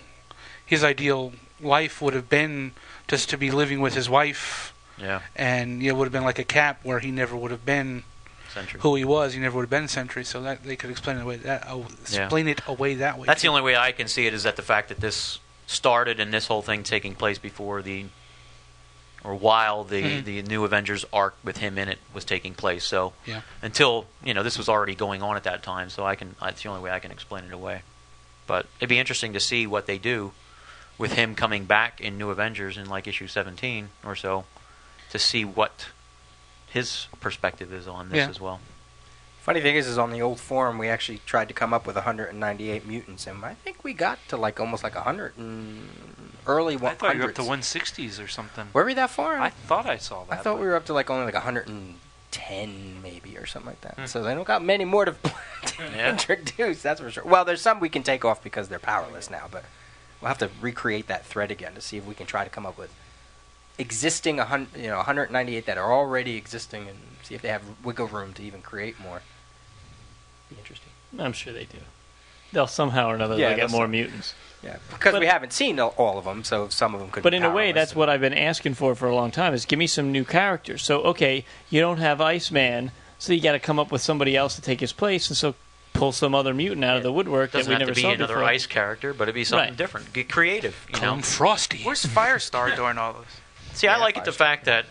his ideal life would have been just to be living with his wife. Yeah, and it would have been like a Cap where he never would have been Sentry. Who he was. He never would have been Sentry, so that they could explain it away that, oh, explain yeah. it away that way. That's too. The only way I can see it is that the fact that this started and this whole thing taking place before the or while the, mm-hmm. the New Avengers arc with him in it was taking place. So yeah. until, you know, this was already going on at that time, so I can that's the only way I can explain it away. But it'd be interesting to see what they do with him coming back in New Avengers in like issue seventeen or so, to see what his perspective is on this yeah. as well. Funny thing is, is on the old forum we actually tried to come up with one hundred ninety-eight mutants, and I think we got to like almost like one hundred and early one hundreds. I thought we were up to one sixties or something. Were we that far? I thought I saw that. I thought we were up to like only like one hundred ten maybe or something like that. Hmm. So they don't got many more to, to yeah. introduce, that's for sure. Well, there's some we can take off because they're powerless now, but we'll have to recreate that thread again to see if we can try to come up with existing one hundred, you know, one hundred ninety-eight that are already existing, and see if they have wiggle room to even create more. Be interesting. I'm sure they do. They'll somehow or another yeah, get more some, mutants. Yeah, because but, we haven't seen all of them, so some of them could. But be in a way, that's what I've been asking for for a long time: is give me some new characters. So okay, you don't have Iceman, so you got to come up with somebody else to take his place, and so. Pull some other mutant out yeah. of the woodwork that we never saw before. Doesn't have to be another before. Ice character, but it'd be something right. different. Get creative, you Come know. Frosty. Where's Firestar yeah. during all this? See, yeah, I like Firestar. It the fact that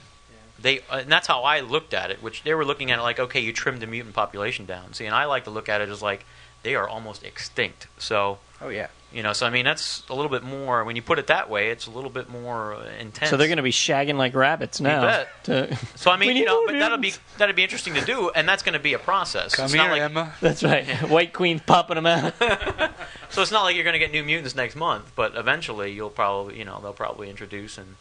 they, uh, and that's how I looked at it. Which they were looking at it like, okay, you trimmed the mutant population down. See, and I like to look at it as like they are almost extinct. So, oh yeah, you know. So I mean, that's a little bit more. When you put it that way, it's a little bit more uh, intense. So they're going to be shagging like rabbits now. You bet. So I mean, you know, but that'll be that'll be interesting to do, and that's going to be a process. Come it's here, not like, Emma. That's right. White Queen's popping them out. So it's not like you're going to get new mutants next month, but eventually you'll probably, you know, they'll probably introduce and.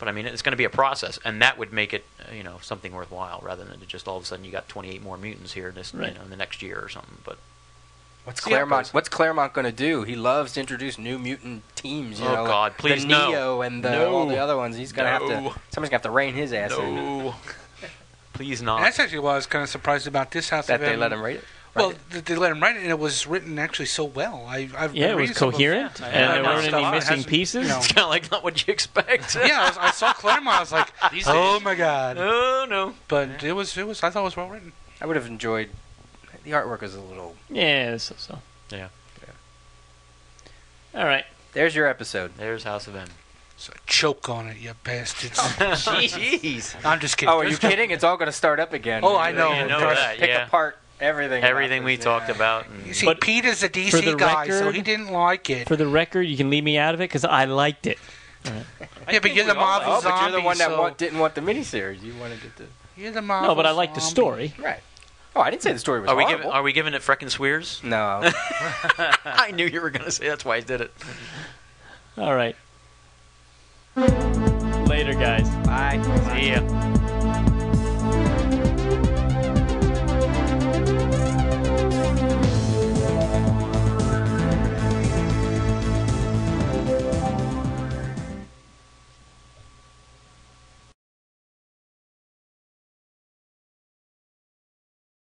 But I mean, it's going to be a process, and that would make it, you know, something worthwhile rather than just all of a sudden you got twenty-eight more mutants here this, right. you know, in the next year or something. But what's Claremont? What's Claremont going to do? He loves to introduce new mutant teams. You oh know, God! Like please the no. Neo and the, no. all the other ones. He's going to no. have to. Somebody's going to have to rein his ass no. in. No, please not. And that's actually why I was kind of surprised about this House that of they M. let him write it. Well, it. they let him write it, and it was written actually so well. I, I've yeah, it was coherent, and yeah, there weren't any missing pieces. You know. It's kind of like not what you expect. yeah, I, was, I saw Claremont. I was like, These oh days. my God, oh no! But yeah. it was, it was. I thought it was well written. I would have enjoyed. The artwork is a little. Yeah, so so. Yeah. yeah. All right. There's your episode. There's House of M. So choke on it, you bastards. Jeez. I'm just kidding. Oh, are you kidding? It's all going to start up again. Oh, I know. You know that, pick yeah. apart. Everything Everything we this, talked yeah. about. And you see, but Pete is a D C guy, record, so he didn't like it. For the record, you can leave me out of it because I liked it. Right. yeah, but you're the Marvel like, zombie. Oh, but you're the one so. that want, didn't want the miniseries. You wanted it to... You're the Marvel No, but I liked zombie. the story. Right. Oh, I didn't say the story was are horrible. We giving, are we giving it frickin' swears? No. I knew you were going to say that's why I did it. All right. Later, guys. Bye. See ya.